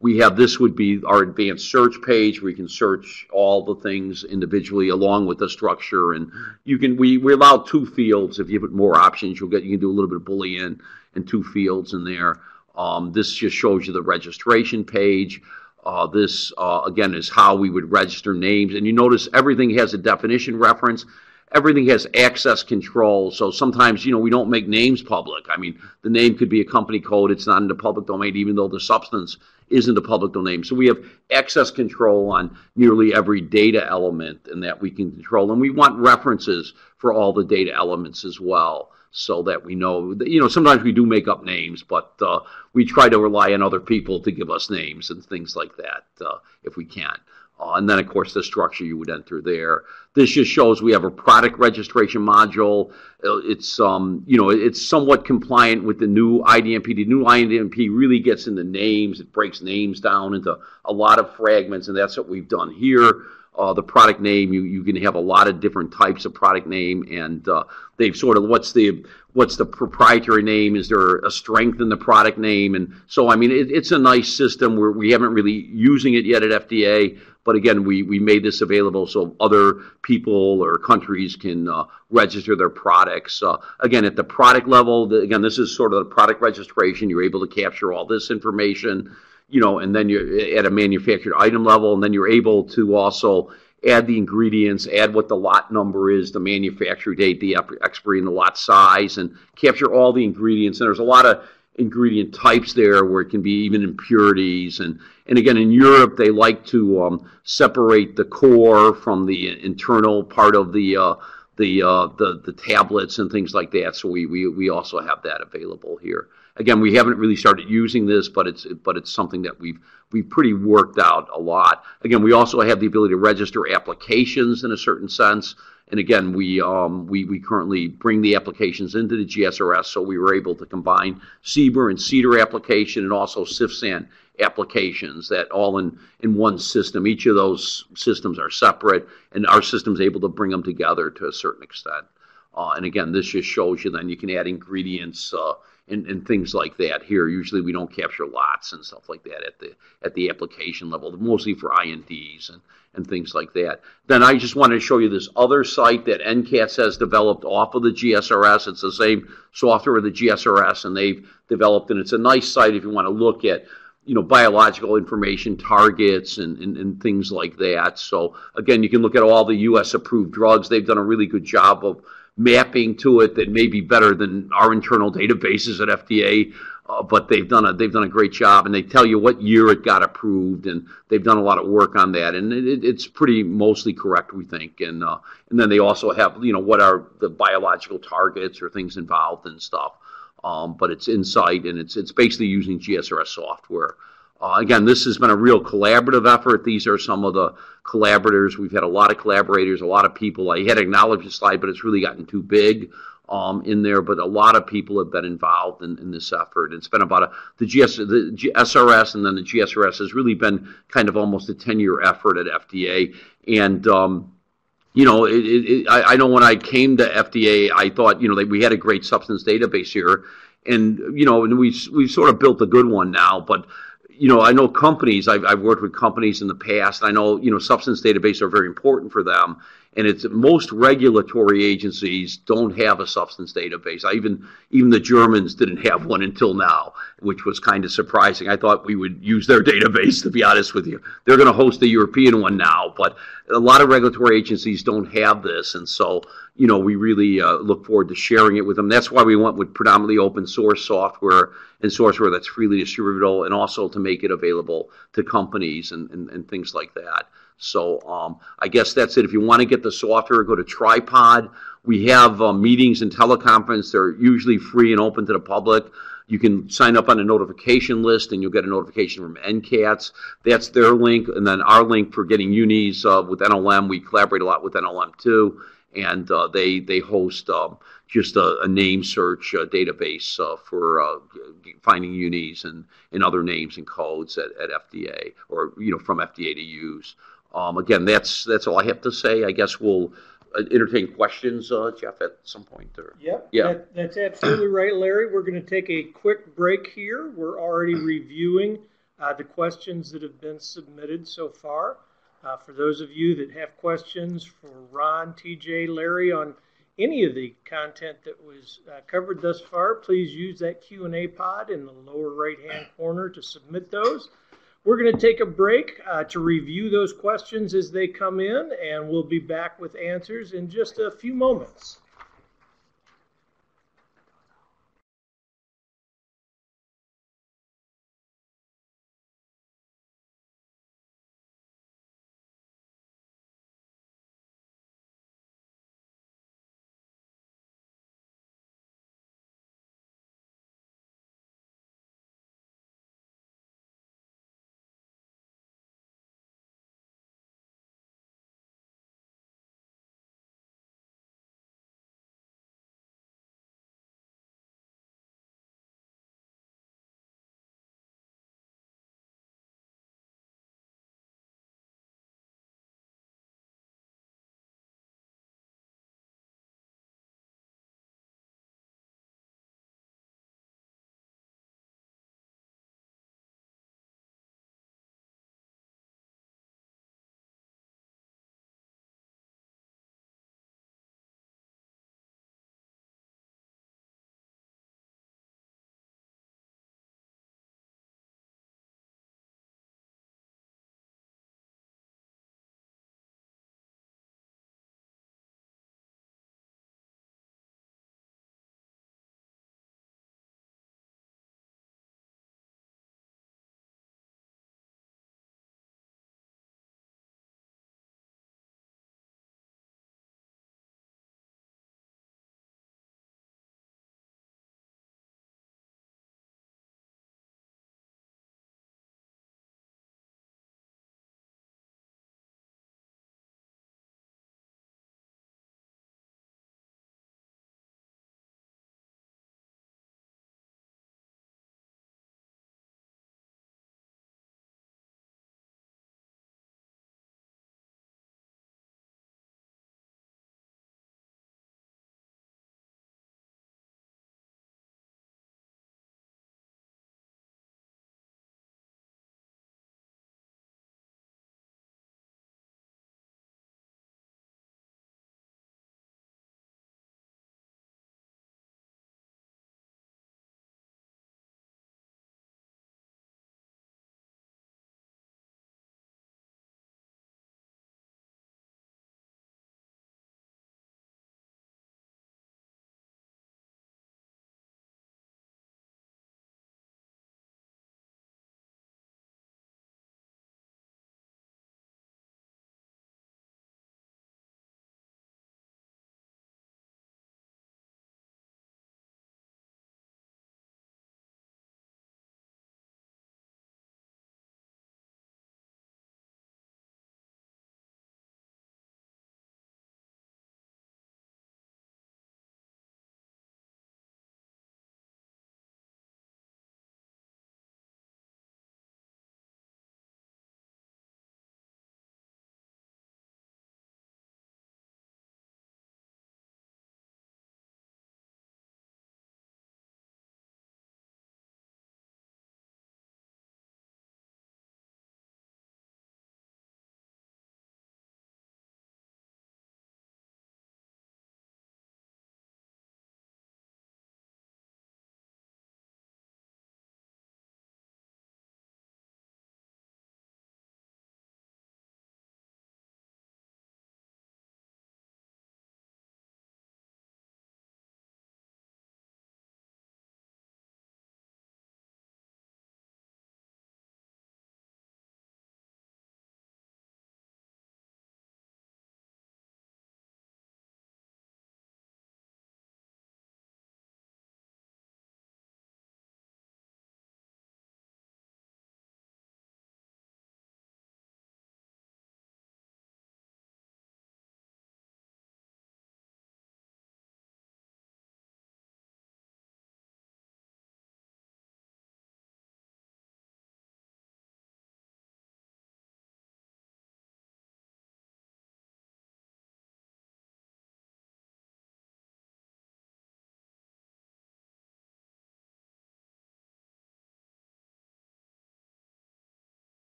We have, this would be our advanced search page where you can search all the things individually along with the structure. And you can, we allow two fields. If you have more options, you can do a little bit of Boolean and two fields in there. This just shows you the registration page. This, again, is how we would register names. And you notice everything has a definition reference. Everything has access control. So sometimes, you know, we don't make names public. I mean, the name could be a company code. It's not in the public domain, even though the substance is in the public domain. So we have access control on nearly every data element, and that we can control. And we want references for all the data elements as well, so that we know, you know, sometimes we do make up names, but we try to rely on other people to give us names and things like that if we can. And then, of course, the structure you would enter there. This just shows we have a product registration module. It's, you know, it's somewhat compliant with the new IDMP. The new IDMP really gets into names. It breaks names down into a lot of fragments, and that's what we've done here. The product name, you can have a lot of different types of product name, and they've sort of, what's the proprietary name? Is there a strength in the product name? And so, I mean, it's a nice system. We haven't really using it yet at FDA, but again, we made this available so other people or countries can register their products. Again, at the product level, again, this is sort of the product registration. You're able to capture all this information. You know, and then you're at a manufactured item level, and then you're able to also add the ingredients, add what the lot number is, the manufacture date, the expiry, and the lot size, and capture all the ingredients. And there's a lot of ingredient types there where it can be even impurities. And again, in Europe, they like to separate the core from the internal part of the tablets and things like that. So we also have that available here. Again, we haven't really started using this, but it's something that we've pretty worked out a lot. Again, we also have the ability to register applications in a certain sense. And again, we currently bring the applications into the GSRS, so we were able to combine CBER and CDER application and also CIFSAN applications that all in one system. Each of those systems are separate, and our system's able to bring them together to a certain extent. And again, this just shows you then you can add ingredients and things like that here. Usually we don't capture lots and stuff like that at the application level, mostly for INDs and things like that. Then I just wanted to show you this other site that NCATS has developed off of the GSRS. It's the same software of the GSRS, and they've developed, and it's a nice site if you want to look at, you know, biological information targets and things like that. So again, you can look at all the U.S. approved drugs. They've done a really good job of mapping to it that may be better than our internal databases at FDA, but they've done a great job, and they tell you what year it got approved, and they've done a lot of work on that, and it's pretty mostly correct, we think. And then they also have, you know, what are the biological targets or things involved and stuff. But it's insight, and it's basically using GSRS software. Again, this has been a real collaborative effort. These are some of the collaborators. We've had a lot of collaborators, a lot of people. I had acknowledged the slide, but it's really gotten too big in there. But a lot of people have been involved in this effort. It's been about the GSRS, and then the GSRS has really been kind of almost a 10-year effort at FDA. And you know, I know when I came to FDA, I thought, you know, that we had a great substance database here, and, you know, and we've sort of built a good one now. But, you know, I know companies, I've worked with companies in the past, I know, you know, substance databases are very important for them, and it's most regulatory agencies don't have a substance database. Even the Germans didn't have one until now, which was kind of surprising. I thought we would use their database, to be honest with you. They're going to host the European one now, but a lot of regulatory agencies don't have this, and so, you know, we really look forward to sharing it with them. That's why we went with predominantly open source software and software that's freely distributable, and also to make it available to companies and things like that. So I guess that's it. If you want to get the software, go to Tripod. We have meetings and teleconference. They're usually free and open to the public. You can sign up on a notification list, and you'll get a notification from NCATS. That's their link. And then our link for getting unis with NLM. We collaborate a lot with NLM, too. And they host just a name search database for finding unis and other names and codes at FDA, or, you know, from FDA to use. Again, that's all I have to say. I guess we'll entertain questions, Jeff, at some point. Or, yep, yeah, that's absolutely right, Larry. We're going to take a quick break here. We're already reviewing the questions that have been submitted so far. For those of you that have questions for Ron, TJ, Larry on any of the content that was covered thus far, please use that Q&A pod in the lower right-hand corner to submit those. We're going to take a break to review those questions as they come in, and we'll be back with answers in just a few moments.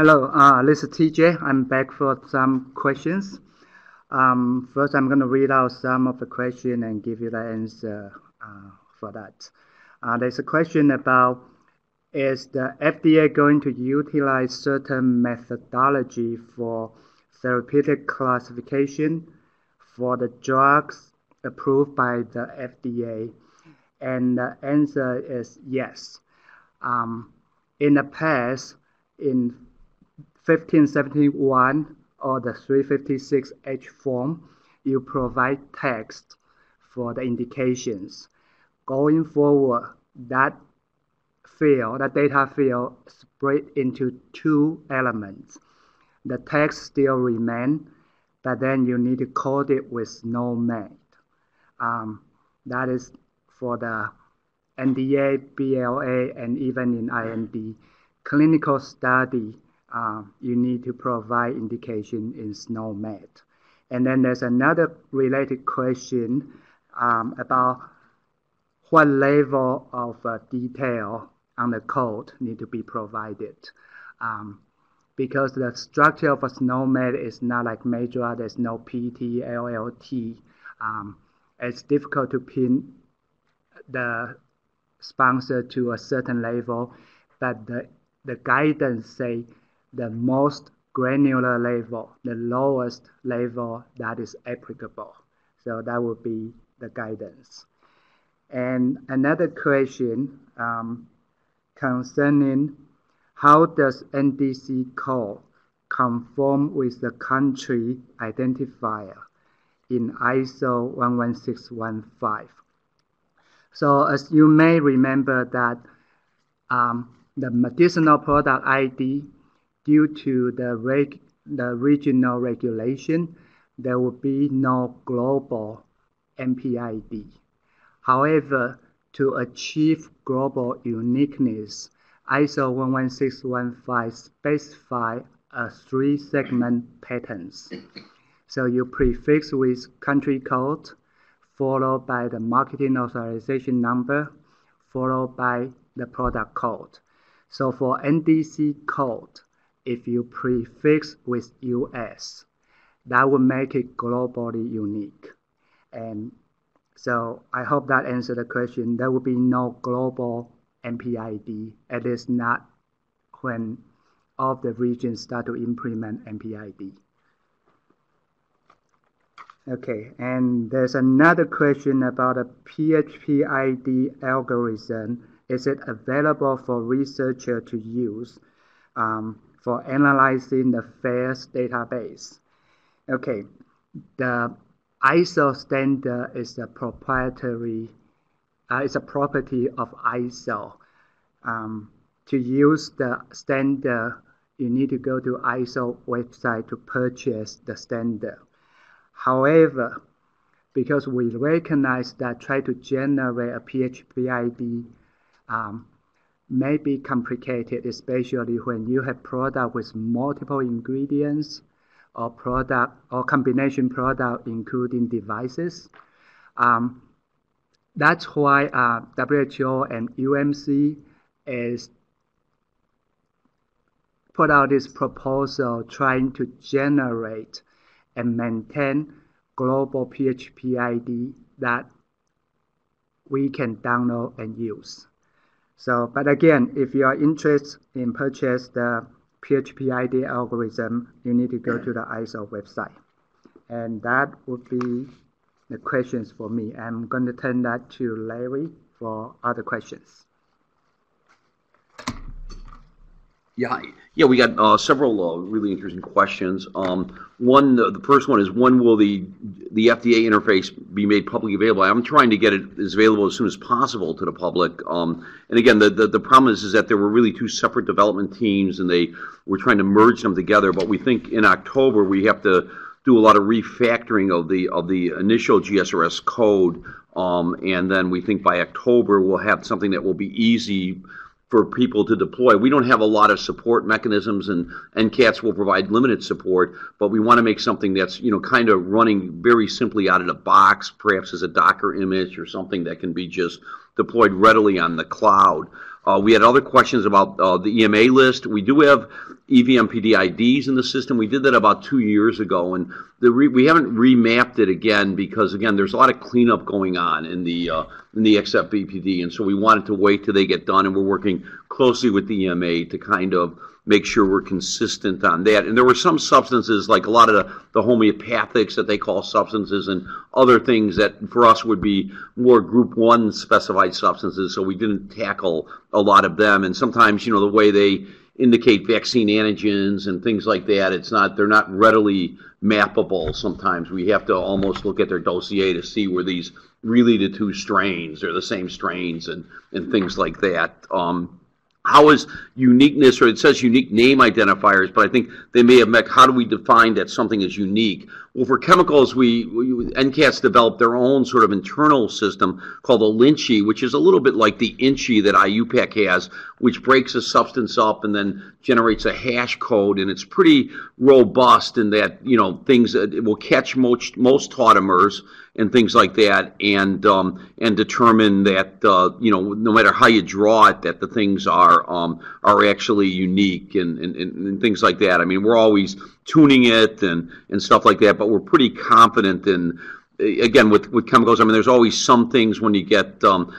Hello, this is TJ. I'm back for some questions. First, I'm going to read out some of the questions and give you the answer for that. There's a question about, is the FDA going to utilize certain methodology for therapeutic classification for the drugs approved by the FDA? And the answer is yes. In the past, in 1571 or the 356H form, you provide text for the indications. Going forward, that field, that data field, split into two elements. The text still remain, but then you need to code it with SNOMED. That is for the NDA, BLA, and even in IND. Clinical study, you need to provide indication in SNOMED. And then there's another related question about what level of detail on the code need to be provided. Because the structure of a SNOMED is not like major, there's no PT, LLT. It's difficult to pin the sponsor to a certain level, but the guidance say the most granular level, the lowest level that is applicable. So that would be the guidance. And another question concerning, how does NDC code conform with the country identifier in ISO 11615? So as you may remember that the medicinal product ID, due to the regional regulation, there will be no global MPID. However, to achieve global uniqueness, ISO 11615 specifies a three-segment patterns. So you prefix with country code, followed by the marketing authorization number, followed by the product code. So for NDC code, if you prefix with US, that will make it globally unique. And so I hope that answered the question. There will be no global MPID, at least not when all the regions start to implement MPID. Okay, and there's another question about a PHPID algorithm. Is it available for researcher to use for analyzing the FAERS database? Okay, the ISO standard is a proprietary it's a property of ISO. To use the standard, you need to go to ISO website to purchase the standard. However, because we recognize that try to generate a PHPID may be complicated, especially when you have product with multiple ingredients or product or combination product including devices. That's why WHO and UMC is put out this proposal trying to generate and maintain global PHPID that we can download and use. So, but again, if you are interested in purchase the PHPID algorithm, you need to go to the ISO website. And that would be the questions for me. I'm going to turn that to Larry for other questions. Yeah, we got several really interesting questions. One, the first one is, when will the FDA interface be made publicly available? I'm trying to get it as available as soon as possible to the public. And again, the problem is that there were really two separate development teams, and they were trying to merge them together. But we think in October we have to do a lot of refactoring of the initial GSRS code, and then we think by October we'll have something that will be easy for people to deploy. We don't have a lot of support mechanisms, and NCATS will provide limited support, but we want to make something that's, you know, kind of running very simply out of the box, perhaps as a Docker image or something that can be just deployed readily on the cloud. We had other questions about the EMA list. We do have EVMPD IDs in the system. We did that about 2 years ago, and we haven't remapped it again because, again, there's a lot of cleanup going on in the XFBPD, and so we wanted to wait till they get done, and we're working closely with the EMA to kind of make sure we're consistent on that. And there were some substances, like a lot of the homeopathics that they call substances and other things that for us would be more group one specified substances, so we didn't tackle a lot of them. And sometimes, you know, the way they indicate vaccine antigens and things like that, it's not, they're not readily mappable sometimes. We have to almost look at their dossier to see where these really the two strains or the same strains and things like that. How is uniqueness, or it says unique name identifiers, but I think they may have met, how do we define that something is unique? Well, for chemicals, NCATS developed their own sort of internal system called a LINCHI, which is a little bit like the INCHI that IUPAC has, which breaks a substance up and then generates a hash code, and it's pretty robust in that, you know, things that will catch most tautomers and things like that, and determine that you know, no matter how you draw it, that the things are actually unique and things like that. I mean, we're always tuning it and stuff like that, but we're pretty confident in, again, with chemicals. I mean, there's always some things when you get some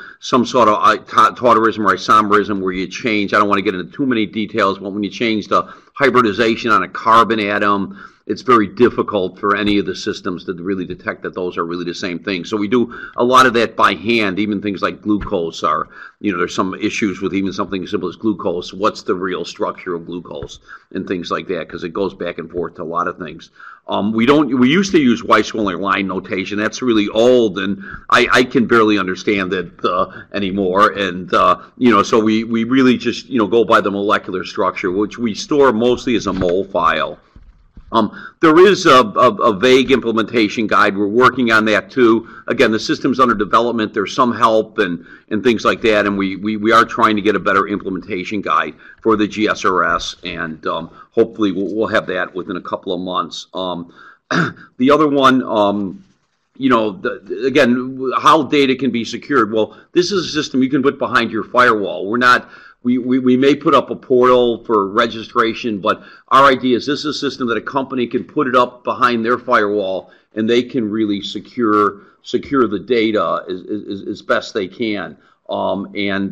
sort of tautomerism or isomerism where you change. I don't want to get into too many details, but when you change the hybridization on a carbon atom, it's very difficult for any of the systems to really detect that those are really the same thing. So we do a lot of that by hand. Even things like glucose are, you know, there's some issues with even something as simple as glucose. What's the real structure of glucose and things like that, because it goes back and forth to a lot of things. We used to use Weiswiller line notation. That's really old, and I can barely understand it anymore. And you know, so we really just, you know, go by the molecular structure, which we store mostly as a mole file. There is a vague implementation guide. We're working on that too. Again, the system's under development. There's some help and things like that, and we are trying to get a better implementation guide for the GSRS, and hopefully we'll have that within a couple of months. The other one, you know, again, how data can be secured. Well, this is a system you can put behind your firewall. We're not... We may put up a portal for registration, but our idea is this is a system that a company can put it up behind their firewall, and they can really secure the data as best they can. You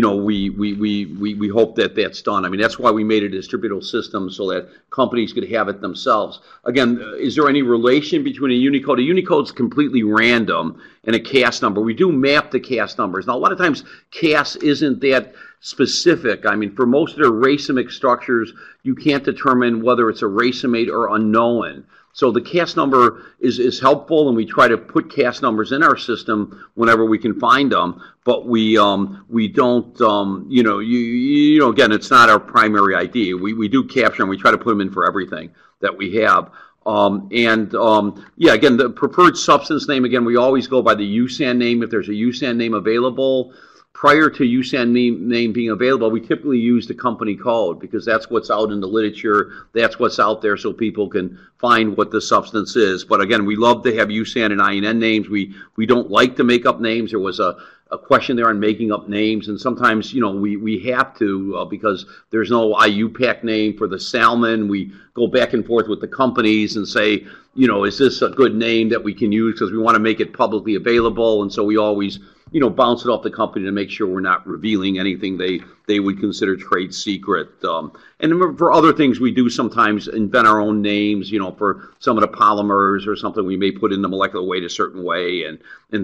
know, we hope that that's done. I mean, that's why we made a distributable system, so that companies could have it themselves. Again, is there any relation between a Unicode? A Unicode's completely random, and a CAS number. We do map the CAS numbers. Now, a lot of times, CAS isn't that specific. I mean, for most of their racemic structures, you can't determine whether it's a racemate or unknown. So the CAS number is helpful, and we try to put CAS numbers in our system whenever we can find them. But we don't, you know, you know, again, it's not our primary ID. We do capture, and we try to put them in for everything that we have. Yeah, again, the preferred substance name, again, we always go by the USAN name if there's a USAN name available. Prior to USAN name being available, we typically use the company code, because that's what's out in the literature, that's what's out there, so people can find what the substance is. But again, we love to have USAN and INN names. We don't like to make up names. There was a question there on making up names, and sometimes, you know, we have to because there's no IUPAC name for the salmon. We go back and forth with the companies and say, you know, is this a good name that we can use, because we want to make it publicly available, and so we always, you know, bounce it off the company to make sure we're not revealing anything they would consider trade secret. And for other things, we do sometimes invent our own names, you know, for some of the polymers or something. We may put in the molecular weight a certain way and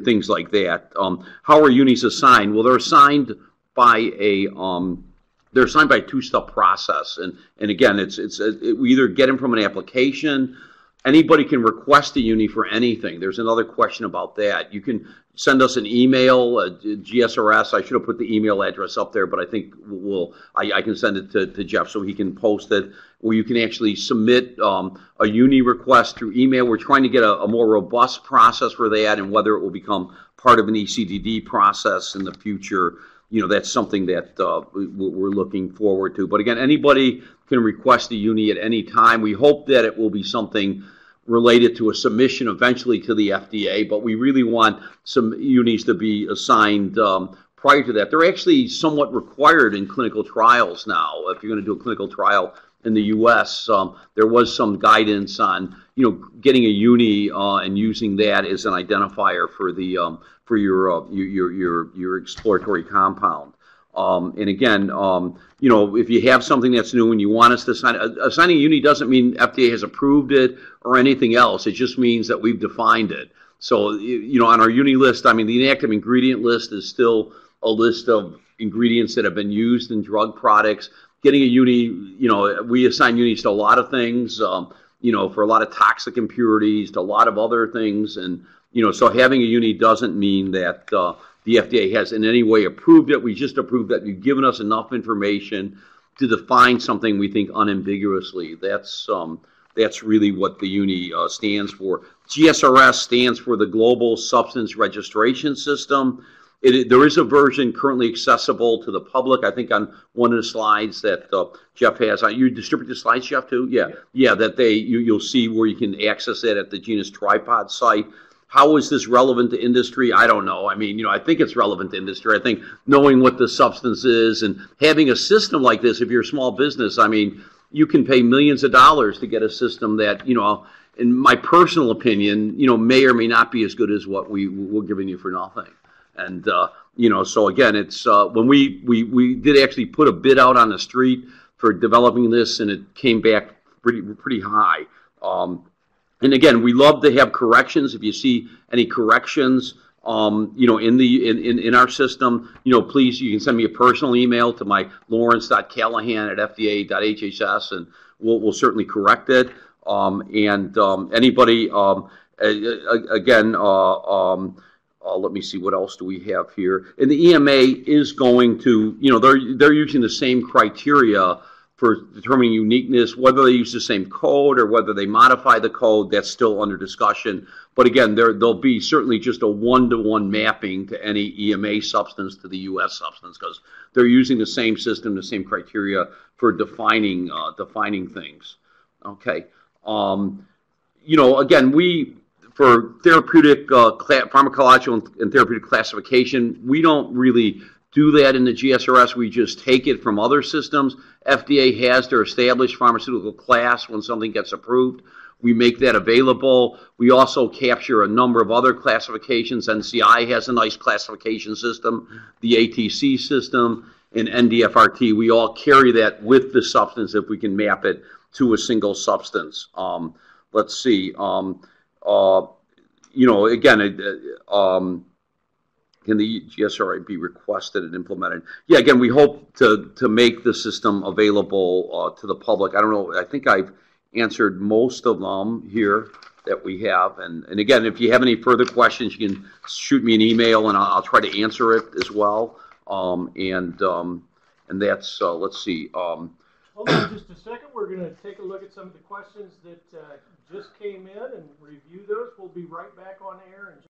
things like that. How are unis assigned? Well, they're assigned by a two-step process. And again, we either get them from an application. Anybody can request a uni for anything. There's another question about that. You can send us an email, a GSRS. I should have put the email address up there, but I think I can send it to Jeff so he can post it. Or you can actually submit a uni request through email. We're trying to get a more robust process for that, and whether it will become part of an ECDD process in the future. You know, that's something that we're looking forward to. But again, anybody can request a uni at any time. We hope that it will be something related to a submission eventually to the FDA, but we really want some unis to be assigned prior to that. They're actually somewhat required in clinical trials now. If you're going to do a clinical trial in the U.S., there was some guidance on, getting a uni and using that as an identifier for the for your exploratory compound. And again, if you have something that's new and you want us to assign, assigning a uni doesn't mean FDA has approved it or anything else. It just means that we've defined it. So, on our uni list, the inactive ingredient list is still a list of ingredients that have been used in drug products. Getting a uni, we assign unis to a lot of things, for a lot of toxic impurities, to a lot of other things. And, so having a uni doesn't mean that the FDA has in any way approved it. We just approved that you've given us enough information to define something we think unambiguously. That's really what the uni stands for. GSRS stands for the Global Substance Registration System. There is a version currently accessible to the public. I think on one of the slides that Jeff has, you distribute the slides, Jeff, too? Yeah. Yeah, that you'll see where you can access that at the Genus Tripod site. How is this relevant to industry? I don't know. I think it's relevant to industry. I think knowing what the substance is and having a system like this, if you're a small business, you can pay millions of dollars to get a system that, in my personal opinion, may or may not be as good as what we're giving you for nothing. And, so again, it's when we did actually put a bid out on the street for developing this, and it came back pretty high. And again, we love to have corrections. If you see any corrections, in our system, please, you can send me a personal email to my lawrence.callahan@fda.hhs, and we'll certainly correct it. Anybody, again, let me see, what else do we have here? And the EMA is going to, they're using the same criteria for determining uniqueness. Whether they use the same code or whether they modify the code, that's still under discussion. But again, there'll be certainly just a one-to-one mapping to any EMA substance to the U.S. substance, because they're using the same system, the same criteria for defining things. Okay, again, for therapeutic pharmacological and therapeutic classification, we don't really do that in the GSRS. We just take it from other systems. FDA has their established pharmaceutical class. When something gets approved, we make that available. We also capture a number of other classifications. NCI has a nice classification system, the ATC system, and NDFRT. We all carry that with the substance if we can map it to a single substance. Let's see. Can the GSRI be requested and implemented? Yeah, again, we hope to make the system available to the public. I don't know. I think I've answered most of them here that we have. And again, if you have any further questions, you can shoot me an email, and I'll try to answer it as well. And that's, let's see. Hold on just a second. We're going to take a look at some of the questions that just came in and review those. We'll be right back on air. And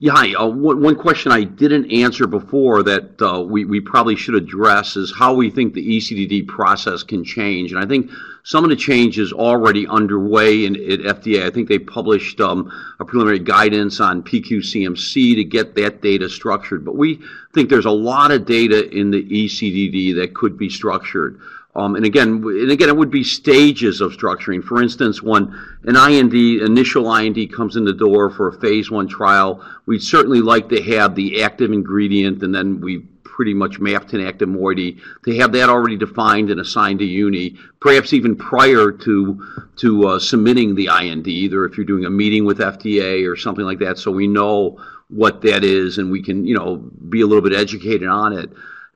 Yeah, hi. One question I didn't answer before that we probably should address is how we think the ECDD process can change. And I think some of the change is already underway at FDA. I think they published a preliminary guidance on PQCMC to get that data structured. But we think there's a lot of data in the ECDD that could be structured. And again, it would be stages of structuring. For instance, when an initial IND comes in the door for a phase 1 trial, we'd certainly like to have the active ingredient, and then we pretty much mapped an active moiety to have that already defined and assigned to UNII, perhaps even prior to submitting the IND, either if you're doing a meeting with FDA or something like that, so we know what that is and we can, you know, be a little bit educated on it.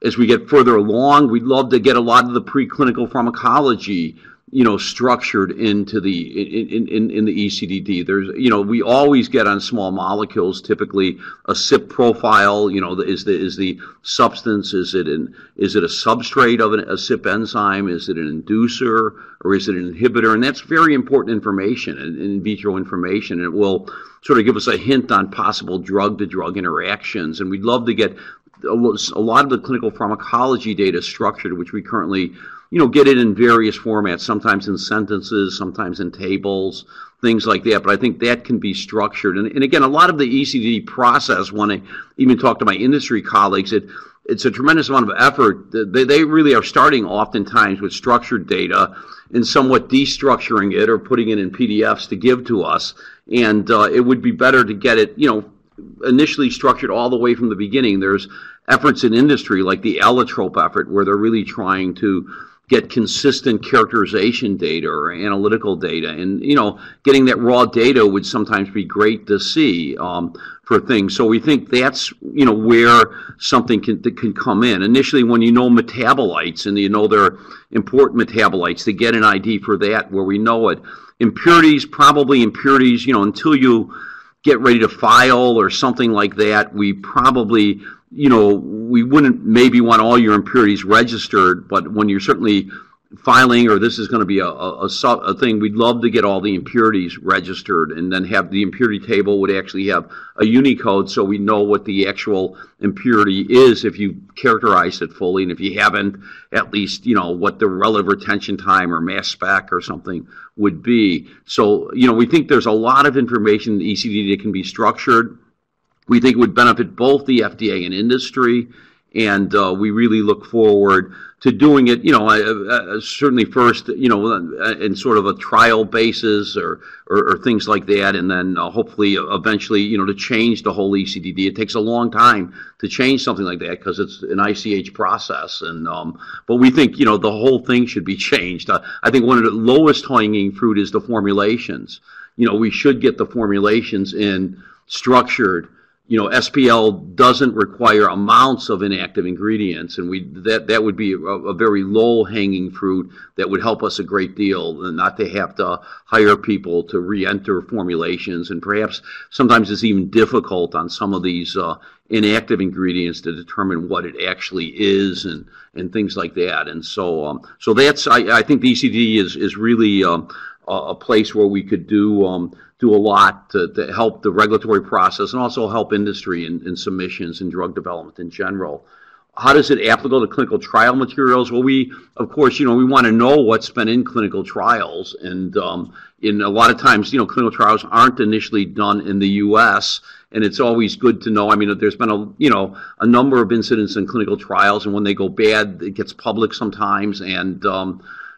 As we get further along, we'd love to get a lot of the preclinical pharmacology, you know, structured into the in the ECDD. There's, you know, we always get on small molecules typically a CYP profile. You know, is the substance, is it a substrate of a CYP enzyme? Is it an inducer or is it an inhibitor? And that's very important information, in vitro information. And it will sort of give us a hint on possible drug-to-drug interactions. And we'd love to get a lot of the clinical pharmacology data structured, which we currently, you know, get it in various formats, sometimes in sentences, sometimes in tables, things like that. But I think that can be structured. And again, a lot of the ECDD process, when I even talk to my industry colleagues, it's a tremendous amount of effort. They really are starting oftentimes with structured data and somewhat destructuring it or putting it in PDFs to give to us. And it would be better to get it, you know, initially structured all the way from the beginning. There's efforts in industry like the allotrope effort where they're really trying to get consistent characterization data or analytical data, and, you know, getting that raw data would sometimes be great to see for things. So we think that's, you know, where something can come in. Initially, when you know metabolites and you know they're important metabolites, to get an ID for that where we know it. Impurities, probably impurities, you know, until you get ready to file or something like that, we probably, you know, we wouldn't maybe want all your impurities registered, but when you're certainly filing, or this is going to be a thing, we'd love to get all the impurities registered and then have the impurity table would actually have a Unicode so we know what the actual impurity is if you characterize it fully, and if you haven't, at least, you know, what the relative retention time or mass spec or something would be. So, you know, we think there's a lot of information in the ECDD that can be structured. We think it would benefit both the FDA and industry, and we really look forward to doing it, you know, certainly first, you know, in sort of a trial basis or things like that, and then hopefully eventually, you know, to change the whole ECDD. It takes a long time to change something like that because it's an ICH process, and but we think, you know, the whole thing should be changed. I think one of the lowest hanging fruit is the formulations. You know, we should get the formulations in structured. You know, SPL doesn't require amounts of inactive ingredients, and that would be a very low-hanging fruit that would help us a great deal, and not to have to hire people to re-enter formulations, and perhaps sometimes it's even difficult on some of these inactive ingredients to determine what it actually is and things like that. And so, so that's, I think the ECDD is really a place where we could do a lot to help the regulatory process and also help industry in submissions and drug development in general. How does it applicable to clinical trial materials? Well, we, of course, you know, we want to know what's been in clinical trials, and in a lot of times, you know, clinical trials aren't initially done in the U.S., and it's always good to know. I mean, there's been a number of incidents in clinical trials, and when they go bad, it gets public sometimes, and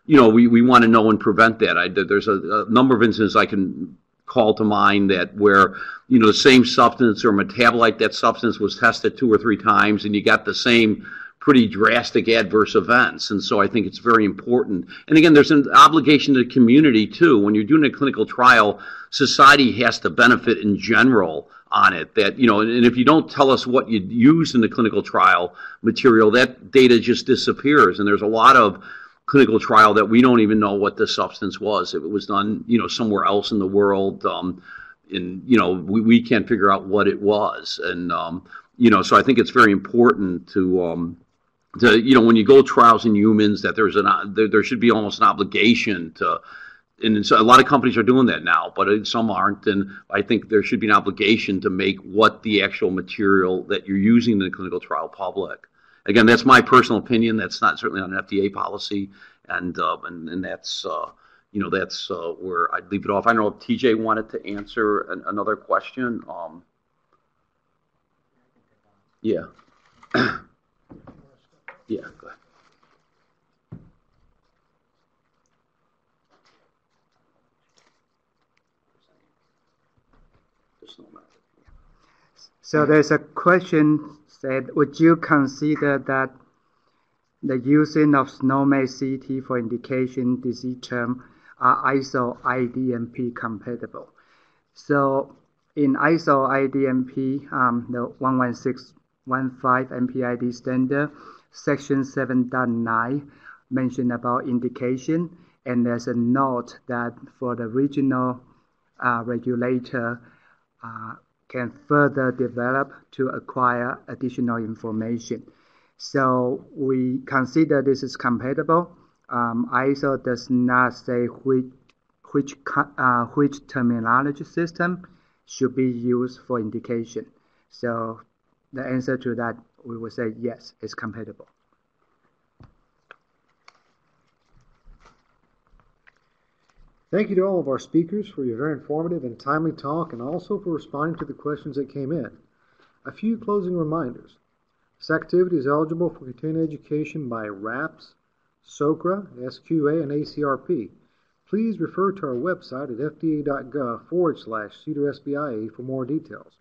you know, we want to know and prevent that. There's a number of incidents I can call to mind that where, you know, the same substance or metabolite, that substance was tested 2 or 3 times and you got the same pretty drastic adverse events. And so I think it's very important. And again, there's an obligation to the community too. When you're doing a clinical trial, society has to benefit in general on it, that, you know, and if you don't tell us what you used in the clinical trial material, that data just disappears. And there's a lot of clinical trial that we don't even know what the substance was. If it was done, you know, somewhere else in the world, and, you know, we can't figure out what it was. And, you know, so I think it's very important to, you know, when you go trials in humans, that there should be almost an obligation to And so a lot of companies are doing that now, but some aren't. And I think there should be an obligation to make what the actual material that you're using in the clinical trial public. Again, that's my personal opinion. That's not certainly not an FDA policy, and that's you know, that's where I'd leave it off. I don't know if TJ wanted to answer another question. Yeah. Yeah. Go ahead. So there's a question said, would you consider that the using of SNOMED CT for indication disease term are ISO IDMP compatible? So in ISO IDMP, the 11615 MPID standard, section 7.9 mentioned about indication, and there's a note that for the regional regulator, can further develop to acquire additional information. So we consider this is compatible. ISO does not say which terminology system should be used for indication. So the answer to that, we would say yes, it's compatible. Thank you to all of our speakers for your very informative and timely talk, and also for responding to the questions that came in. A few closing reminders. This activity is eligible for continuing education by RAPS, SOCRA, SQA, and ACRP. Please refer to our website at fda.gov/CDER SBIA for more details.